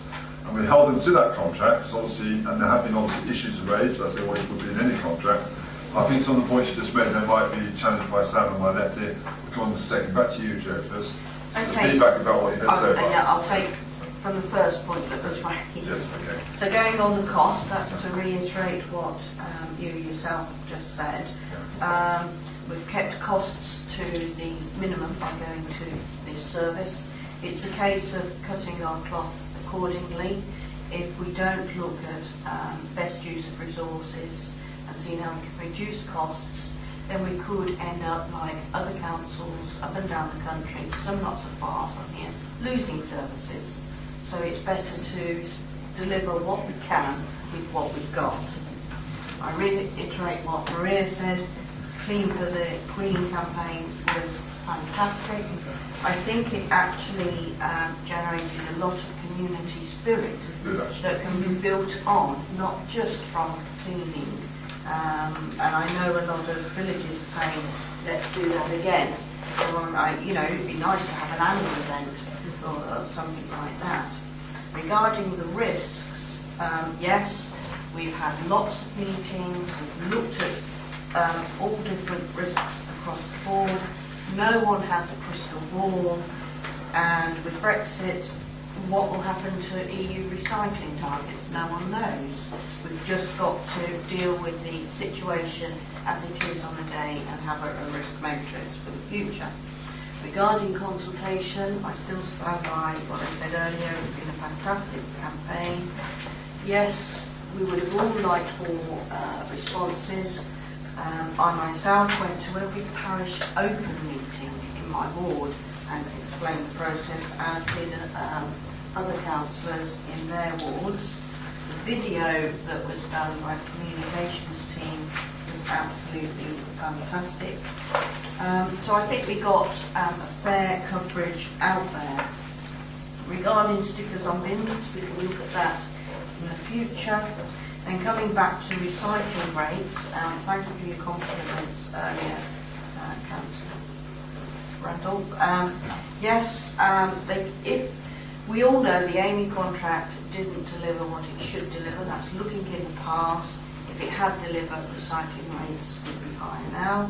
And we held them to that contract, so obviously, and there have been obviously issues raised, as there always would be in any contract. I think some of the points you just made, there might be challenged by Sam and my letter. We'll come on to the second. Back to you, Joe, first. Okay. The feedback about what you heard so far. Yeah, I'll take from the first point that was right here. Yes, okay. So going on the cost, that's to reiterate what you yourself just said. Yeah. We've kept costs to the minimum by going to this service. It's a case of cutting our cloth accordingly. If we don't look at best use of resources and seeing how we can reduce costs, then we could end up like other councils up and down the country, some not so far from here, losing services. So it's better to deliver what we can with what we've got. I reiterate what Maria said. Clean for the Queen campaign was fantastic. I think it actually generated a lot of community spirit that can be built on, not just from cleaning. And I know a lot of villages are saying, let's do that again. Or, you know, it'd be nice to have an annual event or something like that. Regarding the risks, yes, we've had lots of meetings, we've looked at all different risks across the board. No one has a crystal ball, and with Brexit what will happen to EU recycling targets? No one knows. We've just got to deal with the situation as it is on the day and have a risk matrix for the future. Regarding consultation, I still stand by what I said earlier. It's been a fantastic campaign. Yes, we would have all liked more responses. I myself went to every parish open meeting in my ward and explained the process, as did other councillors in their wards. The video that was done by the communications team was absolutely fantastic. So I think we got a fair coverage out there. Regarding stickers on bins, we will look at that in the future. And coming back to recycling rates, thank you for your compliments earlier, Councillor Randall. Yes, if we all know the AMI contract didn't deliver what it should deliver, that's looking in the past. If it had delivered, recycling rates would be higher now.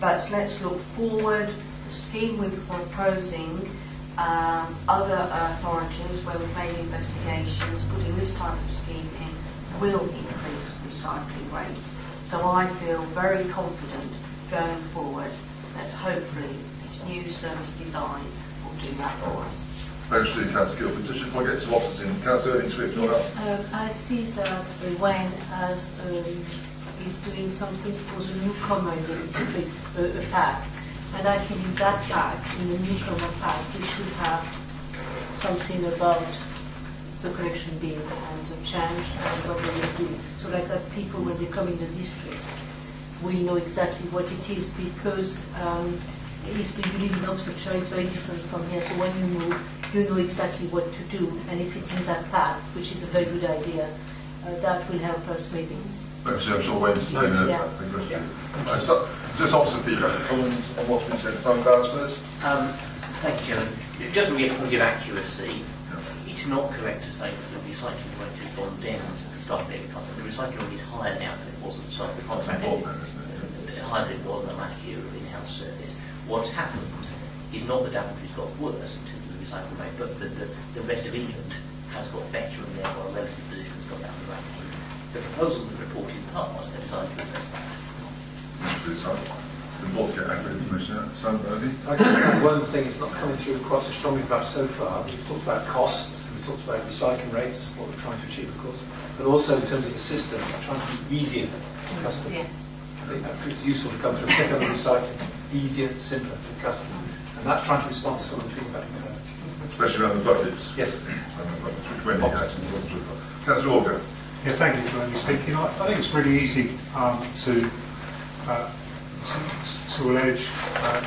But let's look forward. The scheme we're proposing, other authorities where we've made investigations, putting this type of scheme in, will increase recycling rates. So I feel very confident going forward that hopefully this new service design will do that for us. Thank you, Councillor Gilbert. Just before I get to losses in, Councillor Irving Swift, yes, I see that Wayne has, is doing something for the newcomer in the district, a pack. And I think in that pack, in the newcomer pack, we should have something about the collection bin and the change and what we will do, so like that people when they come in the district will know exactly what it is, because if you live in Oxfordshire it's very different from here, so when you move you know exactly what to do, and if it's in that path, which is a very good idea, that will help us maybe. Actually, I'm sure Wayne's saying that. So, just officer feedback, comments on what's been said, some embarrassments. Thank you, John. It doesn't get from good accuracy. It's not correct to say that the recycling rate has gone down since the start of the contract. The recycling rate is higher now than it was at the start of the contract. Higher than it was in the last year of in-house service. What's happened is not that Daventry's got worse in terms of the recycling rate, but that the rest of England has got better and therefore a relative position has got down the ranking. The proposals that report in part was they decided to address that. I think one thing that's not coming through quite so strongly about so far, we've talked about costs, we've talked about recycling rates, what we're trying to achieve of course, but also in terms of the system, trying to be easier for the customer. Yeah. I think that's useful to come through, pick up the recycling, easier, simpler for the customer. And that's trying to respond to some of the feedback we've had. Especially around the buckets. Yes. Councillor Walker. Yeah, thank you for letting me speak. You know, I think it's really easy to allege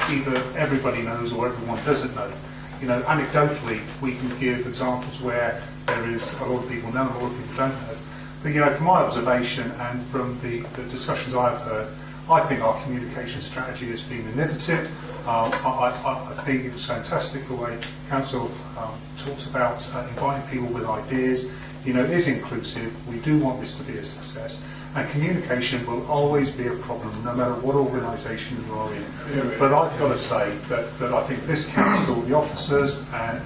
either everybody knows or everyone doesn't know. You know, anecdotally, we can give examples where there is a lot of people know and a lot of people don't know. But, you know, from my observation and from the discussions I've heard, I think our communication strategy has been innovative. I think it was fantastic the way Council talks about inviting people with ideas. You know, it is inclusive. We do want this to be a success. And communication will always be a problem, no matter what organisation you are in. But I've got to say that I think this council, the officers and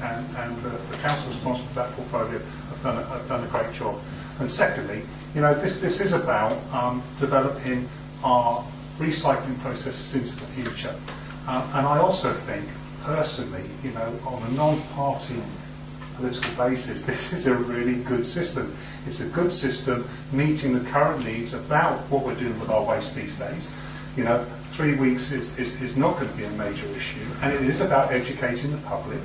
the council responsible for that portfolio have done a great job. And secondly, you know, this is about developing our recycling processes into the future. And I also think, personally, you know, on a non-party political basis, this is a really good system. It's a good system meeting the current needs about what we're doing with our waste these days. You know, 3 weeks is not going to be a major issue, and it is about educating the public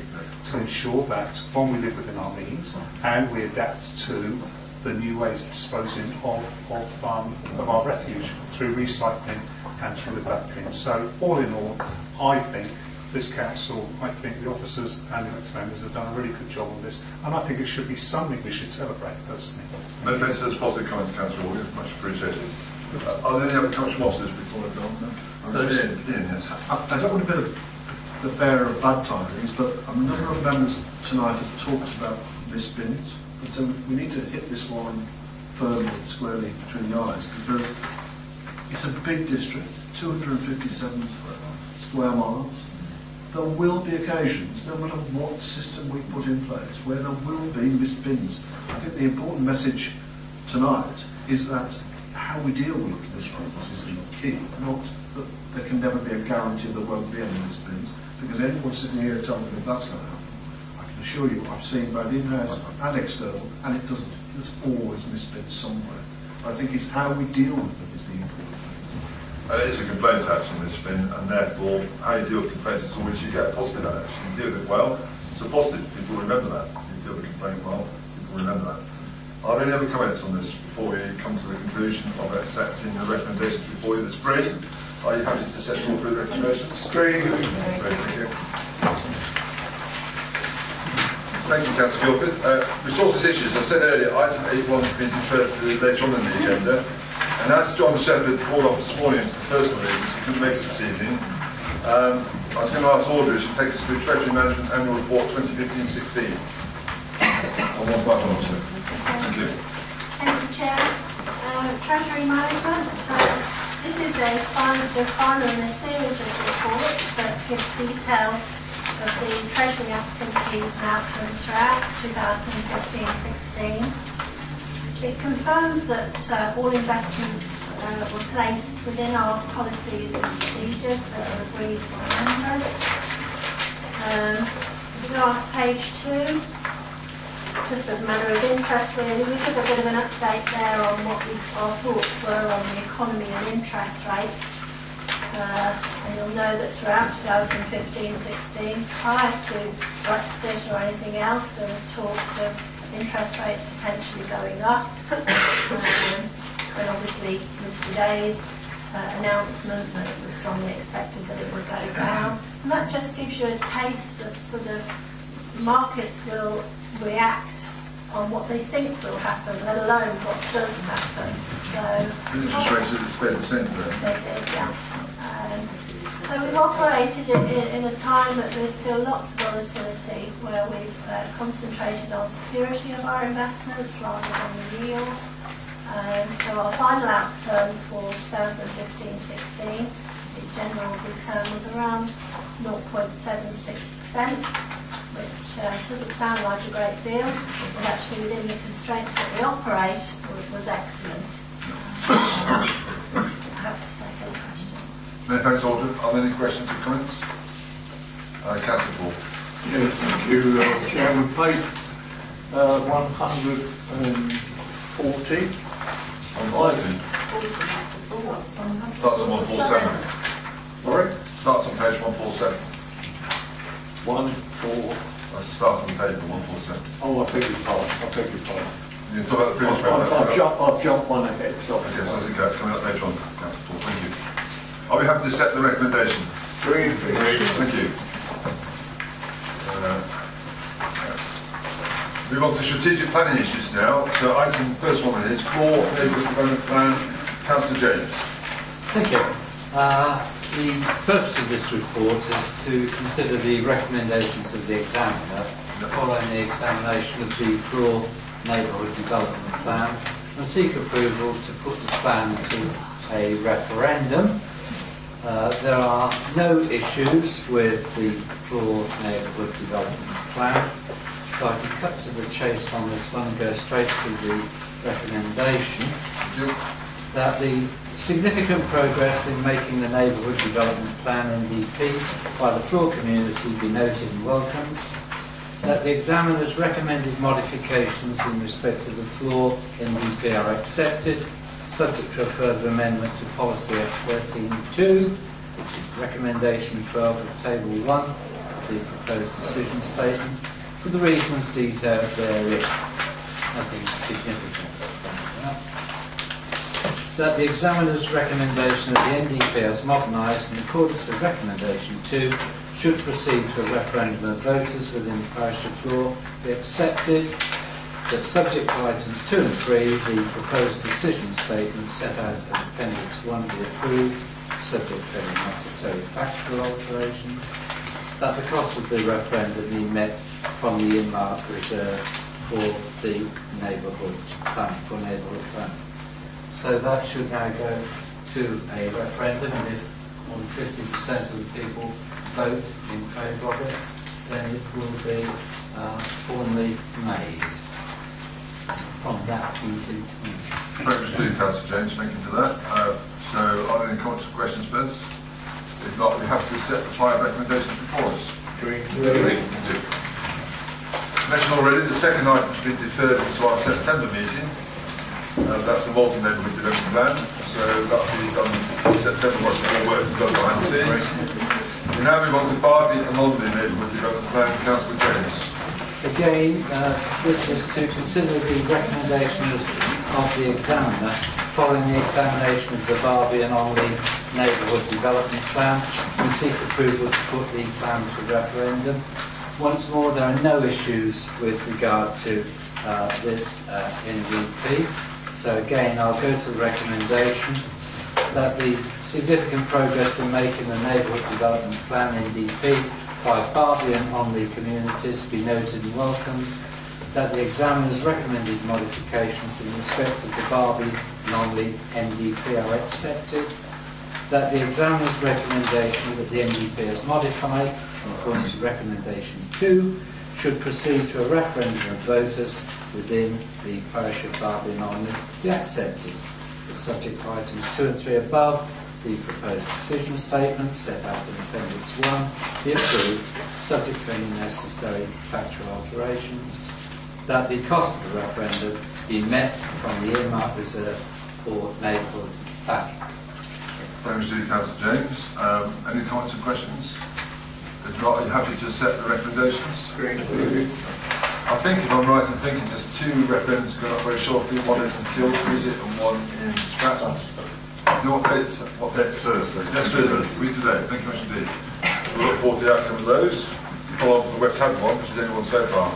to ensure that one, we live within our means and we adapt to the new ways of disposing of our refuge through recycling and through the black bin. So all in all, I think this council, I think the officers and the members have done a really good job on this, and I think it should be something we should celebrate personally. No offence to those positive comments, Councillor Warren, much appreciated. Are there any other comments from officers before I go on? I don't want to be the bearer of bad tidings, but a number of members tonight have talked about this bins, and so we need to hit this one firmly, squarely between the eyes, because it's a big district, 257 square miles. there will be occasions, no matter what system we put in place, where there will be missed bins. I think the important message tonight is that how we deal with the missed bins is key, not that there can never be a guarantee there won't be any missed bins, because anyone sitting here telling me that's going to happen, I can assure you I've seen both in-house and external, and it doesn't. There's always missed bins somewhere. I think it's how we deal with them is the important thing. And it is a complaints action, missed bin, and therefore how you deal with complaints is always you get a positive action. You deal with it well, it's a positive, people remember that. You deal with a complaint well, people remember that. Are there any other comments on this before we come to the conclusion of accepting the recommendations before you this free? Are you happy to set forth the recommendations? Great. Thank you. Thank you, Councillor Gilbert. Resources issues, as I said earlier, item 8.1 has been deferred later on in the agenda. And as John Shepard called off this morning to the first one, he couldn't make it this evening, I was going to ask Audrey to take us through Treasury Management Annual Report 2015-16. On one by one, sir. Thank you. Thank you, Chair. Treasury Management, this is the final in a series of reports that gives details of the Treasury activities and outcomes throughout 2015-16. It confirms that all investments were placed within our policies and procedures that are agreed by members. If you go on to page 2, just as a matter of interest really, we give a bit of an update there on what our thoughts were on the economy and interest rates. And you'll know that throughout 2015-16, prior to Brexit or anything else, there was talks of interest rates potentially going up. And obviously with today's announcement that it was strongly expected that it would go down. And that just gives you a taste of sort of markets will react on what they think will happen, let alone what does happen. So interest rates have stayed the same. They did, yeah. So we've operated in a time that there's still lots of volatility, where we've concentrated on security of our investments rather than the yield. So our final outturn for 2015-16, the general return was around 0.76%. Which doesn't sound like a great deal, but actually within the constraints that we operate, it was excellent. I hope to take any questions. No, thanks, Alder. Are there any questions or comments? Councillor Paul. Yes, thank you, Chairman. Page 140. 140. Starts on 147. Sorry? Starts on page 147. 1, 4. I start on page 147. Oh, I beg your pardon. I beg your pardon. You talk about the previous round. I've jumped one ahead. Stop. Yes, I think that's coming up later on, Councillor Paul. Thank you. Are we happy to set the recommendation? Green. Thank you. Move on to strategic planning issues now. So, item first one is floor neighbourhood development plan. Councillor James. Thank you. The purpose of this report is to consider the recommendations of the examiner following the examination of the Floor Neighbourhood Development Plan and seek approval to put the plan to a referendum. There are no issues with the Floor Neighbourhood Development Plan, so I can cut to the chase on this one and go straight to the recommendation that the significant progress in making the Neighbourhood Development Plan NDP by the floor community be noted and welcomed, that the examiner's recommended modifications in respect to the floor NDP are accepted, subject to a further amendment to policy F13.2, which is recommendation 12 of table 1 of the proposed decision statement, for the reasons detailed therein. Nothing significant. That the examiner's recommendation of the NDP as modernised in accordance with recommendation 2 should proceed to a referendum of voters within the parish of Floor be accepted, that subject to items 2 and 3 the proposed decision statement set out in appendix 1 be approved, subject to any necessary factual alterations, that the cost of the referendum be met from the earmark reserve for the neighbourhood plan. So that should now go to a referendum, and if more than 50% of the people vote in favour of it, then it will be formally made. From that, we do. Thank you, Councillor James. Thank you for that. So, are there any comments or questions first? If not, we have to set the five recommendations before us. Three. Mentioned already, the second item to be deferred to our September meeting. That's the Malton neighbourhood development plan. So that'll be done in September once more work is done behind the scenes. We now move on to Barby and Moulton neighbourhood development plan. Councillor James. Again, this is to consider the recommendations of the examiner following the examination of the Barby and Onley neighbourhood development plan and seek approval to put the plan to referendum. Once more, there are no issues with regard to this NDP. So again, I'll go to the recommendation that the significant progress in making the Neighbourhood Development Plan NDP by Barby and Onley communities be noted and welcomed, that the examiner's recommended modifications in respect of the Barby and Onley NDP are accepted, that the examiner's recommendation that the NDP is modified, according to recommendation 2, should proceed to a referendum of voters within the parish of Barby and Onley be accepted. The subject items 2 and 3 above, the proposed decision statement set out in Appendix 1, be approved, subject to any necessary factual alterations, that the cost of the referendum be met from the earmark reserve for neighbourhood backing. Thanks to Councillor James. Any comments or questions? If not, are you happy to accept the recommendations? Great. I think, if I'm right in thinking, there's two referendums going up very shortly, one in Tilbury and one in Stratford. You know what date? Thursday. Yes, Thursday. We today. Thank you much indeed. We look forward to the outcome of those. Follow up to the West Ham one, which is the only one so far.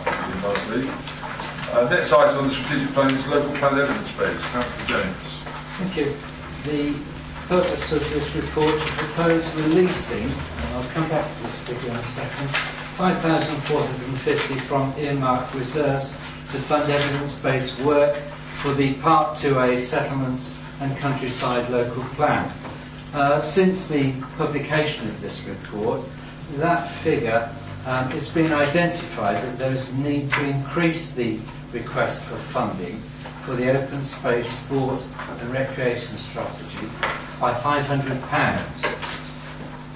Next item on the strategic plan is local plan evidence base. Councillor James. Thank you. The purpose of this report is to propose releasing, and I'll come back to this figure in a second, 5,450 from earmarked reserves to fund evidence-based work for the Part 2A Settlements and Countryside Local Plan. Since the publication of this report, that figure, it's been identified that there is a need to increase the request for funding for the open space, sport and recreation strategy by £500,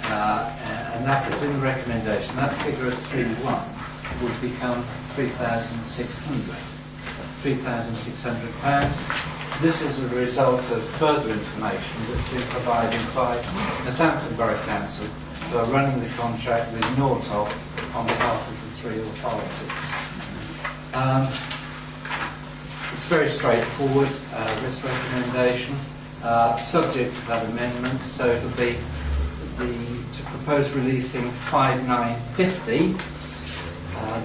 and that is in the recommendation. That figure of 3,100 would become 3,600. £3,600. This is a result of further information that's been provided by Northampton Borough Council, who are running the contract with Nortop on behalf of the three authorities. It's very straightforward, this recommendation, subject to that amendment, so it'll be to propose releasing 5,950.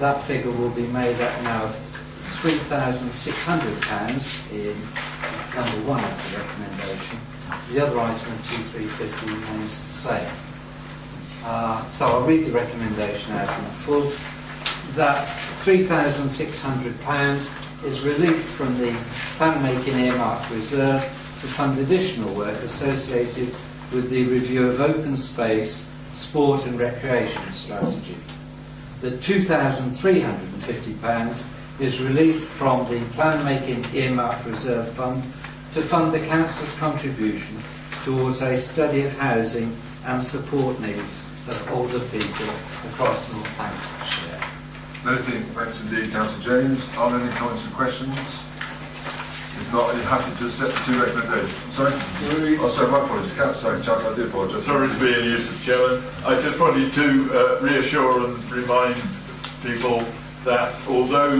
That figure will be made up now of £3,600 in number 1 of the recommendation. The other item of 2,350 remains the same. So I'll read the recommendation out in full. That £3,600 is released from the plan-making earmark reserve to fund additional work associated with the review of open space, sport and recreation strategy. The £2,350 is released from the plan-making earmark reserve fund to fund the council's contribution towards a study of housing and support needs of older people across Northamptonshire. No, thanks indeed, Councillor James. Are there any comments and questions? If not, are you happy to accept the two recommendations? Sorry? Oh, sorry, my apologies. Sorry, Chuck, I do apologise. Sorry to be a nuisance, Chairman. I just wanted to reassure and remind people that although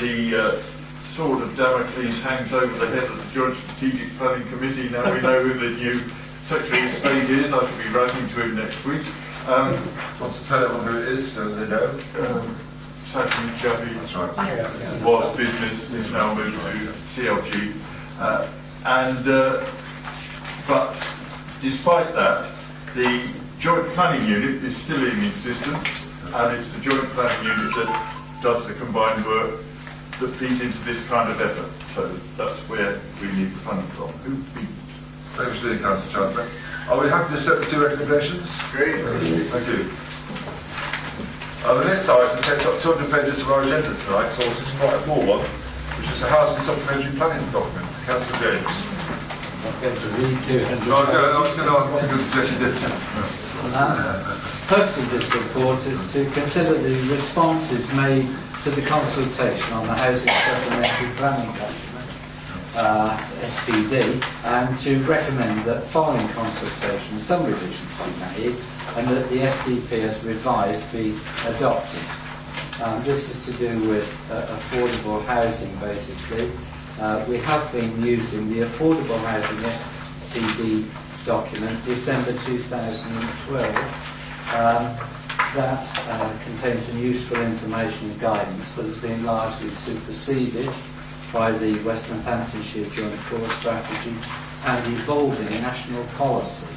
the sword of Damocles hangs over the head of the Joint Strategic Planning Committee, now we know who the new Secretary of State is. I shall be writing to him next week. Wants to tell everyone who it is, so they know. Chappie, that's right. Was business, is now moved to CLG, but despite that, the Joint Planning Unit is still in existence, and it's the Joint Planning Unit that does the combined work that feeds into this kind of effort. So that's where we need the funding from. Thanks, Councillor Chandler. Are we happy to accept the two recommendations? Great. Thank you. The next item takes up 200 pages of our agenda tonight, so 6.41, which is a housing supplementary planning document. Councillor James. I'm not going to read 200. No, I was going to suggest you did. The purpose of this report is to consider the responses made to the consultation on the housing supplementary planning document, SPD, and to recommend that following consultation some revisions be made and that the SDP as revised be adopted. This is to do with affordable housing basically. We have been using the affordable housing SPD document, December 2012, that contains some useful information and guidance, but has been largely superseded by the West Northamptonshire Joint Core Strategy and evolving national policy.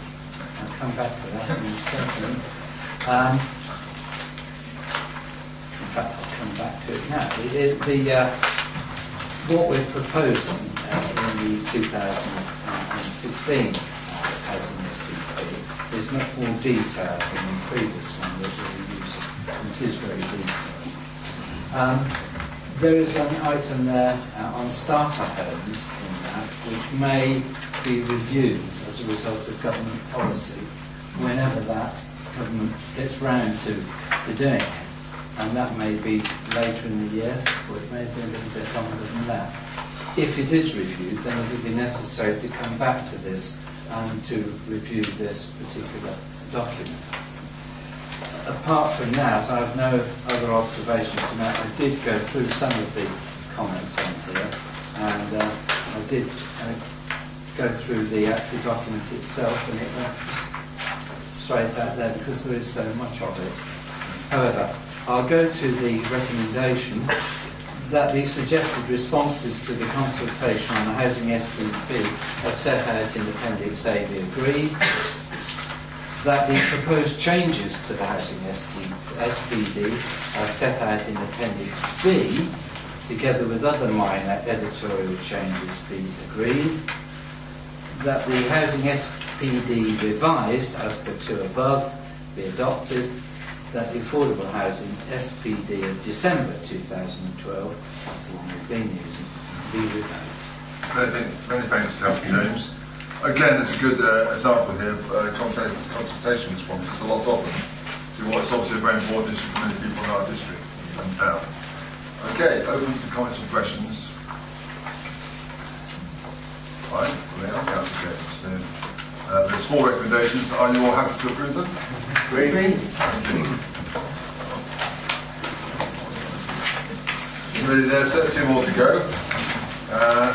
I'll come back to that in a second. In fact, I'll come back to it now. What we're proposing in the 2016 housing SDP is much more detailed than the previous one that we were using. It is very detailed. There is an item there on starter homes in that, which may be reviewed as a result of government policy whenever that government gets round to doing it. And that may be later in the year, or it may be a little bit longer than that. If it is reviewed, then it would be necessary to come back to this and to review this particular document. Apart from that, I have no other observations to make. I did go through some of the comments on here, and I did go through the actual document itself, and it went straight out there because there is so much of it. However, I'll go to the recommendation that the suggested responses to the consultation on the housing SDP as set out in Appendix A be agreed, that the proposed changes to the housing SPD as set out in Appendix B, together with other minor editorial changes, be agreed, that the housing SPD revised as per two above be adopted, that the affordable housing SPD of December 2012, that's the one we've been using, be revised. Many thanks, Councillor James. Again, it's a good example here of consultation response, because a lot of them do what is obviously a very important issue for many people in our district. Okay, open for comments and questions. Fine, we are Councillor James. There's four recommendations. Are you all happy to approve them? Great. Really, there's 2 more to go.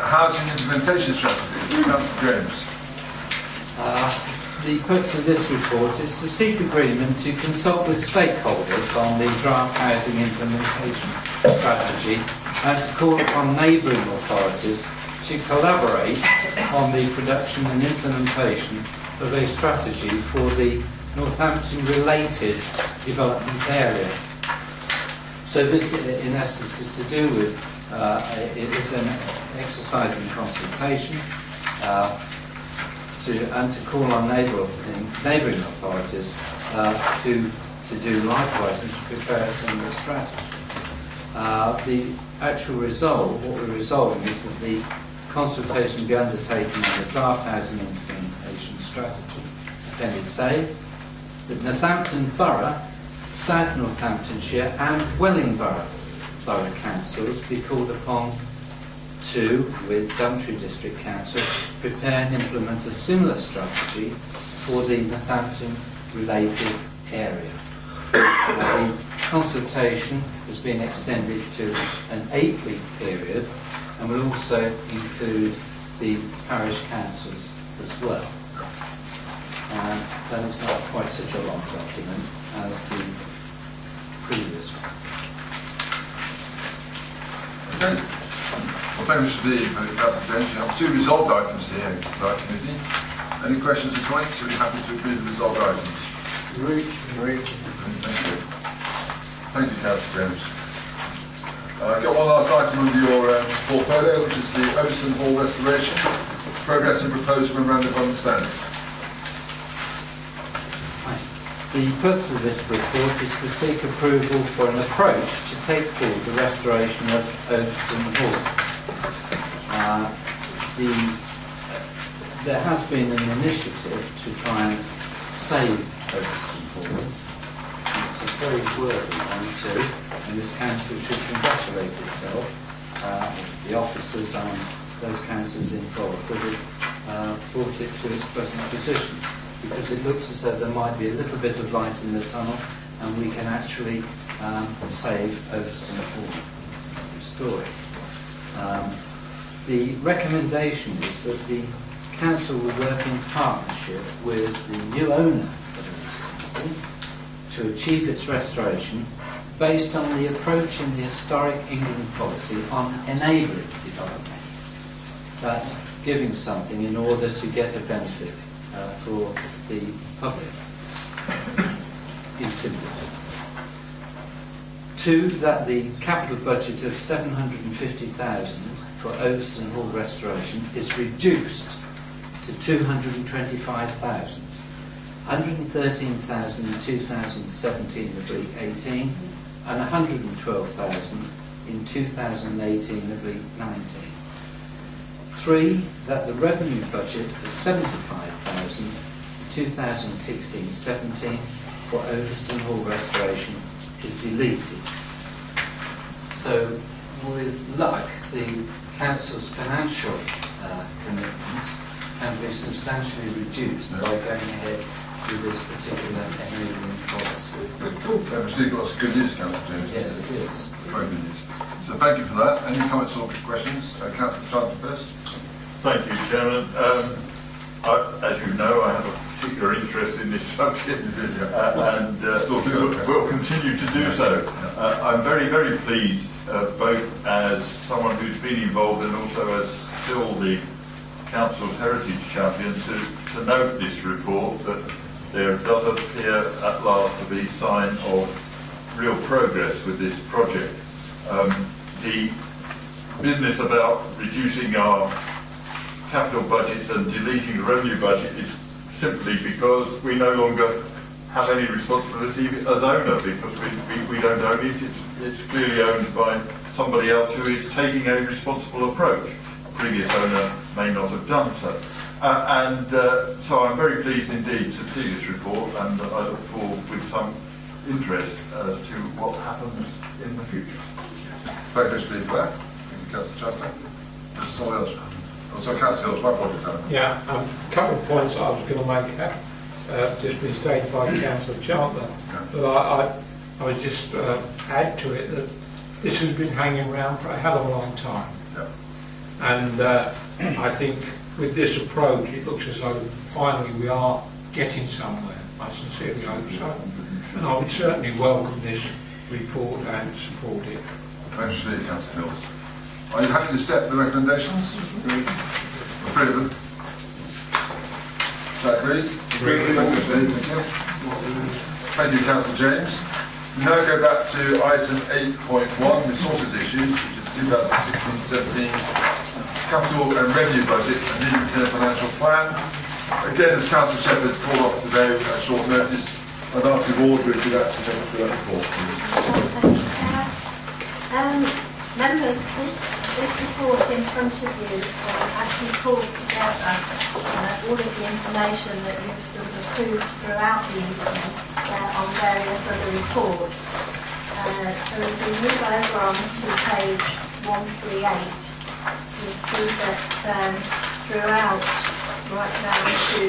Housing implementation strategy. Councillor James. The purpose of this report is to seek agreement to consult with stakeholders on the draft housing implementation strategy and to call upon neighbouring authorities to collaborate on the production and implementation of a strategy for the Northampton-related development area. So this, in essence, is to do with, it is an exercise in consultation and to call on neighbouring authorities to do likewise and to prepare a similar strategy. The actual resolve, what we're resolving is that the consultation be undertaken on the draft housing implementation strategy, Appendix A, that Northampton Borough, South Northamptonshire and Welling Borough councils be called upon to, with Daventry District Council, prepare and implement a similar strategy for the Northampton-related area. The consultation has been extended to an 8-week period and will also include the parish councils as well. That is not quite such a long document as the previous one. Okay. Well, thank you, Councillor James. We have 2 resolved items here in our committee. Any questions or comments? Are you happy to approve the resolved items? Great. Thank you. Thank you, Councillor James. I've got one last item under your portfolio, which is the Overstone Hall restoration, progress and proposed memorandum of understanding. The purpose of this report is to seek approval for an approach to take forward the restoration of Overstone Hall. There has been an initiative to try and save Overstone Hall. It's a very worthy one too, and this council should congratulate itself, the officers and those councillors involved that have brought it to its present position, because it looks as though there might be a little bit of light in the tunnel and we can actually save Overstone Hall, restore it. The recommendation is that the council will work in partnership with the new owner of Overstone Hall to achieve its restoration based on the approach in the Historic England policy on enabling development. That's giving something in order to get a benefit for the public, in simple. Two, that the capital budget of £750,000 for Overstone Hall restoration is reduced to £225,000. 113,000 in 2017 of week 18 and 112,000 in 2018 of week 19. Three, that the revenue budget of 75,000 in 2016-17 for Overstone Hall restoration is deleted. So with luck, the council's financial commitments can be substantially reduced by going ahead with this particular enabling policy. That was lots of good news, Councillor James. Yes, it is. Very good news. So thank you for that. Any comments or questions? Councillor Chandler first. Thank you, Chairman. As you know, I have a particular interest in this subject and will continue to do so. I'm very, very pleased, both as someone who's been involved and also as still the Council's heritage champion, to note this report that there does appear at last to be sign of real progress with this project. The business about reducing our capital budgets and deleting the revenue budget is simply because we no longer have any responsibility as owner, because we don't own it. It's clearly owned by somebody else who is taking a responsible approach. Previous owner may not have done so. So I'm very pleased indeed to see this report, and I look forward with some interest as to what happens in the future. Thank you, Mr. Blair. Councillor Chapman. Councillor Hills, my point of time. Yeah, a couple of points I was going to make have just been stated by Councillor Chandler, but I would just add to it that this has been hanging around for a hell of a long time. Yeah. And I think with this approach, it looks as though finally we are getting somewhere. I sincerely hope so. And I would certainly welcome this report and support it. Thanks, Councillor Hills. Are you happy to accept the recommendations? Mm-hmm. I'm afraid of them. Is that agreed? Agreed. Thank you, Councillor James. We now go back to item 8.1, resources issues, which is 2016-17. Capital and revenue budget and medium-term financial plan. Again, as Councillor Shepard called off today at short notice, I'd ask the board to do that before. Thank you, Chair. Members, this report in front of you actually pulls together all of the information that you've sort of approved throughout the evening on various other reports. So if we move over on to page 138. You'll see that throughout, right down to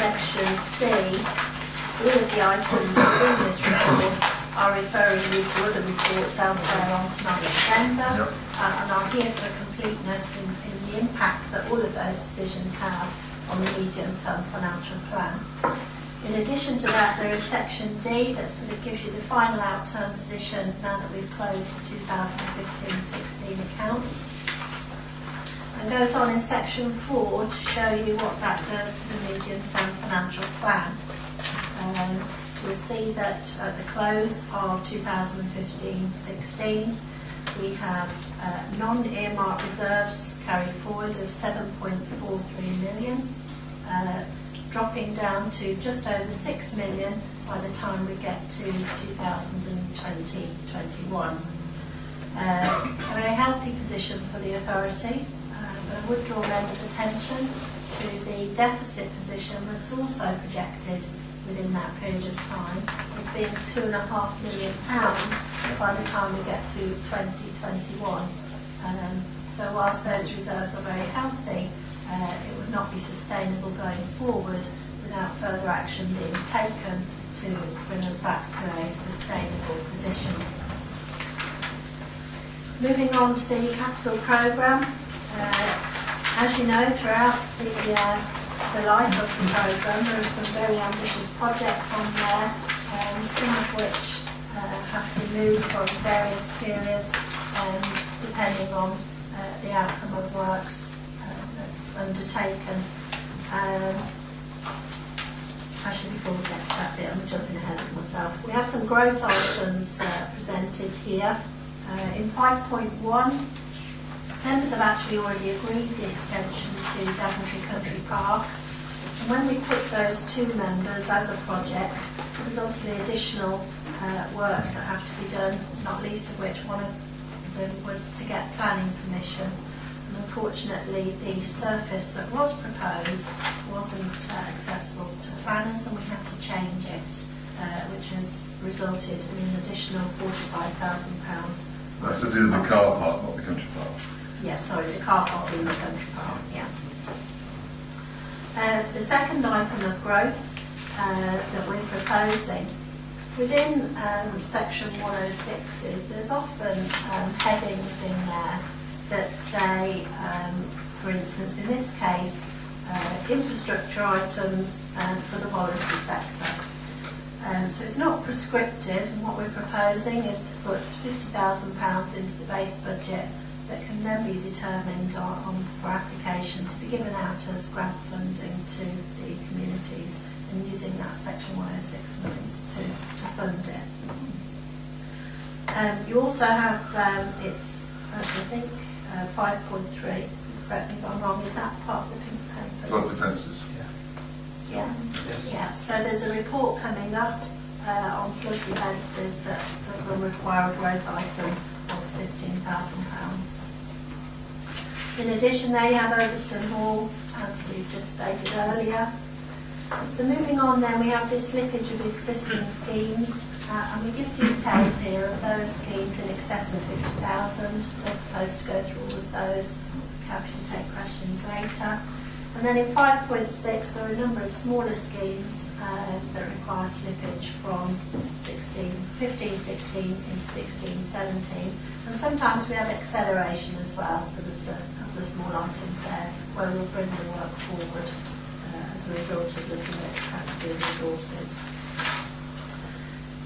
section C, all of the items in this report are referring you to other reports elsewhere on tonight's agenda, yep. And are here for completeness in the impact that all of those decisions have on the medium-term financial plan. In addition to that, there is section D that sort of gives you the final outturn position now that we've closed the 2015-16 accounts. And goes on in section 4 to show you what that does to the medium-term financial plan. You'll see that at the close of 2015-16, we have non-earmarked reserves carried forward of 7.43 million, dropping down to just over 6 million by the time we get to 2020-21. A very healthy position for the authority. I would draw members' attention to the deficit position that's also projected within that period of time as being £2.5 million by the time we get to 2021. So whilst those reserves are very healthy, it would not be sustainable going forward without further action being taken to bring us back to a sustainable position. Moving on to the capital programme. As you know, throughout the life of the programme, there are some very ambitious projects on there, some of which have to move from various periods depending on the outcome of works that's undertaken. Actually, before we get to that bit, I'm jumping ahead of myself. We have some growth items presented here. In 5.1, members have actually already agreed the extension to Daventry Country Park. And when we put those two members as a project, there's obviously additional works that have to be done, not least of which one of them was to get planning permission. And unfortunately, the surface that was proposed wasn't acceptable to planners, and we had to change it, which has resulted in an additional £45,000. That's to do with the car park, not the country park. Yes, sorry, the car park in the country park, yeah. The second item of growth that we're proposing, within section 106s, there's often headings in there that say, for instance, in this case, infrastructure items for the voluntary sector. So it's not prescriptive, and what we're proposing is to put £50,000 into the base budget that can then be determined on for application to be given out as grant funding to the communities, and using that section 106 monies to fund it. You also have, it's, I think, 5.3, correct me if I'm wrong, is that part of the pink paper? Well, the fences. Yeah. Yes. Yeah. So there's a report coming up on flood defences that will require a growth item of £15,000. In addition, they have Overstone Hall, as we've just stated earlier. So moving on then, we have this slippage of existing schemes, and we give details here of those schemes in excess of 50,000. Don't propose to go through all of those. Happy to take questions later. And then in 5.6, there are a number of smaller schemes that require slippage from 15-16 into 16-17. And sometimes we have acceleration as well, so there's a couple of small items there where we'll bring the work forward as a result of looking at capacity and resources.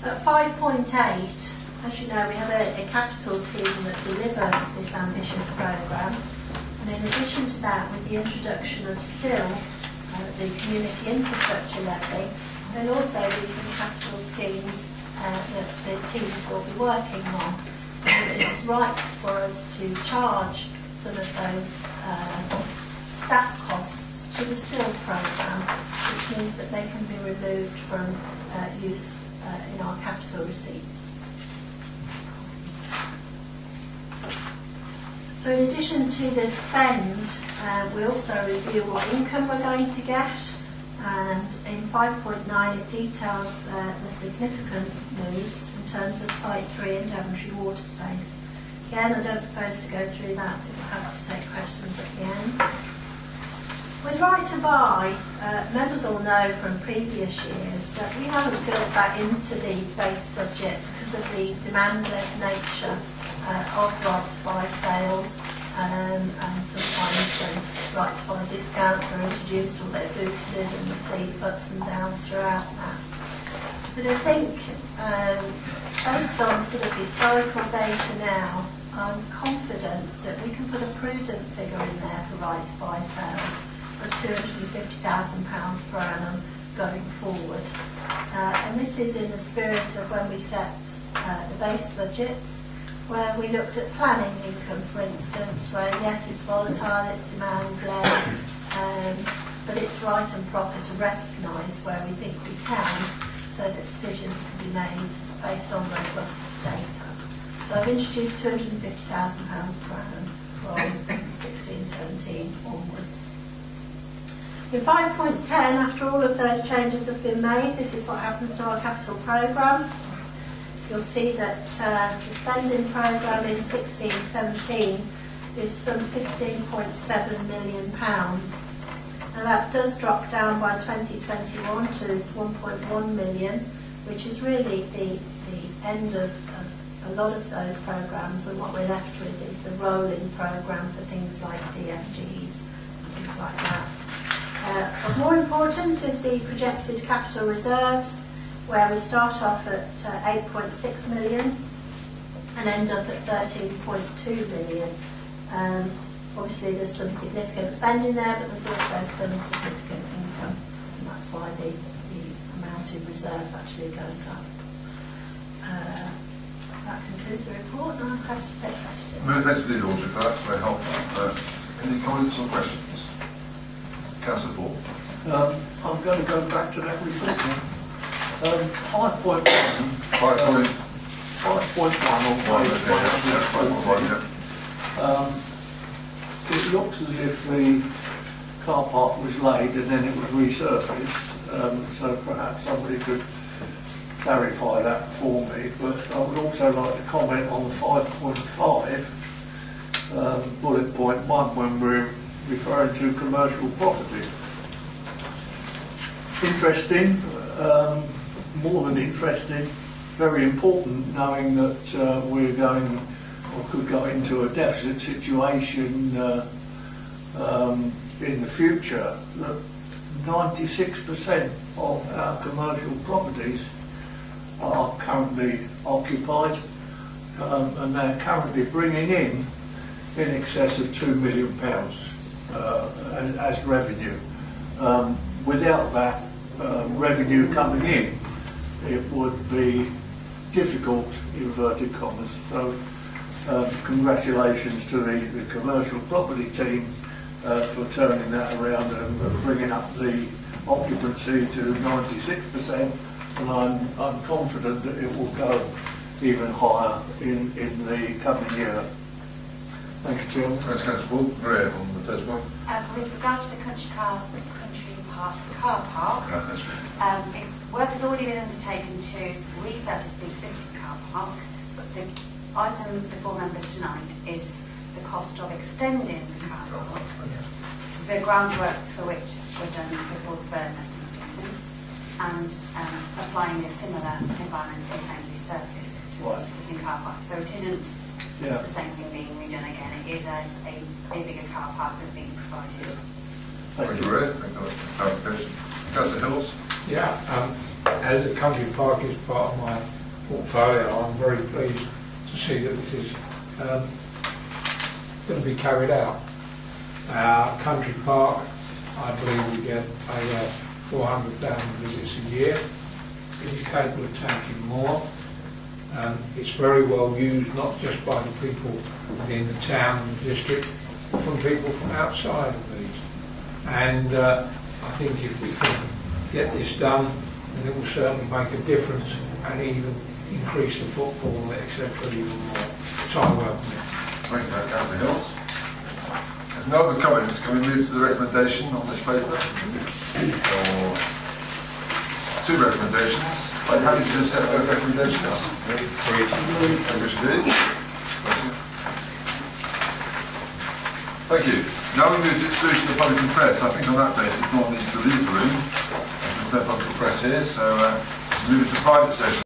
At 5.8, as you know, we have a capital team that deliver this ambitious programme. And in addition to that, with the introduction of SIL, the Community Infrastructure Levy, there'll also be some capital schemes that the teams will be working on. And it's right for us to charge some of those staff costs to the SIL programme, which means that they can be removed from use in our capital receipts. So in addition to the spend, we also review what income we're going to get, and in 5.9 it details the significant moves in terms of Site 3 and Daventry Water Space. Again, I don't propose to go through that, but we'll have to take questions at the end. With Right to Buy, members all know from previous years that we haven't built that into the base budget because of the demanding nature of right to buy sales, and sometimes when right to buy discounts are introduced or they're boosted, and we see ups and downs throughout that. But I think based on sort of historical data now, I'm confident that we can put a prudent figure in there for right to buy sales of £250,000 per annum going forward. And this is in the spirit of when we set the base budgets, where we looked at planning income, for instance, where yes, it's volatile, it's demand-led, but it's right and proper to recognise where we think we can so that decisions can be made based on robust data. So I've introduced £250,000 per annum from 1617 onwards. In 5.10, after all of those changes have been made, this is what happens to our capital programme. You'll see that the spending programme in 1617 is some £15.7 million. Now that does drop down by 2021 to 1.1 million, which is really the end of a lot of those programmes, and what we're left with is the rolling programme for things like DFGs and things like that. Of more importance is the projected capital reserves, where we start off at 8.6 million and end up at 13.2 million. Obviously there's some significant spending there, but there's also some significant income, and that's why the amount in reserves actually goes up. That concludes the report, and I'm happy to take questions. Many thanks to the auditor for that, very helpful. Any comments or questions? Councillor Paul. I'm going to go back to that report. 5.1 it looks as if the car park was laid and then it was resurfaced, so perhaps somebody could clarify that for me. But I would also like to comment on 5.5 bullet point 1 when we're referring to commercial property. Interesting. More than interested, very important, knowing that we're going or could go into a deficit situation in the future. That 96% of our commercial properties are currently occupied, and they're currently bringing in excess of £2 million as revenue. Without that revenue coming in, it would be difficult, inverted commas. So congratulations to the commercial property team for turning that around and bringing up the occupancy to 96%, and I'm confident that it will go even higher in the coming year. Thank you, John. That's Councillor Paul. Graham on the first one. With regard to the car park, work has already been undertaken to resurface the existing car park, but the item before members tonight is the cost of extending the car park, the groundworks for which were done before the bird nesting season, and applying a similar environmental friendly surface to the existing car park. So it isn't the same thing being redone again, it is a bigger car park that's being provided. Thank you, Ray. Thank you for the clarification. Councillor Hills? Yeah, as a country park is part of my portfolio, I'm very pleased to see that this is going to be carried out. Country park, I believe we get 400,000 visits a year. It is capable of taking more. It's very well used, not just by the people within the town and the district, but from people from outside of these. And I think if we can get this done, then it will certainly make a difference and even increase the footfall, etc. even more. So I welcome it. Thank you, Councillor Hills. There's no other comments. Can we move to the recommendation on this paper? Two recommendations. I'm happy to accept those recommendations. Thank you. Now we move to exclusion of the public and press. I think on that basis, no one needs to leave the room. There's no public press here, so move to private session.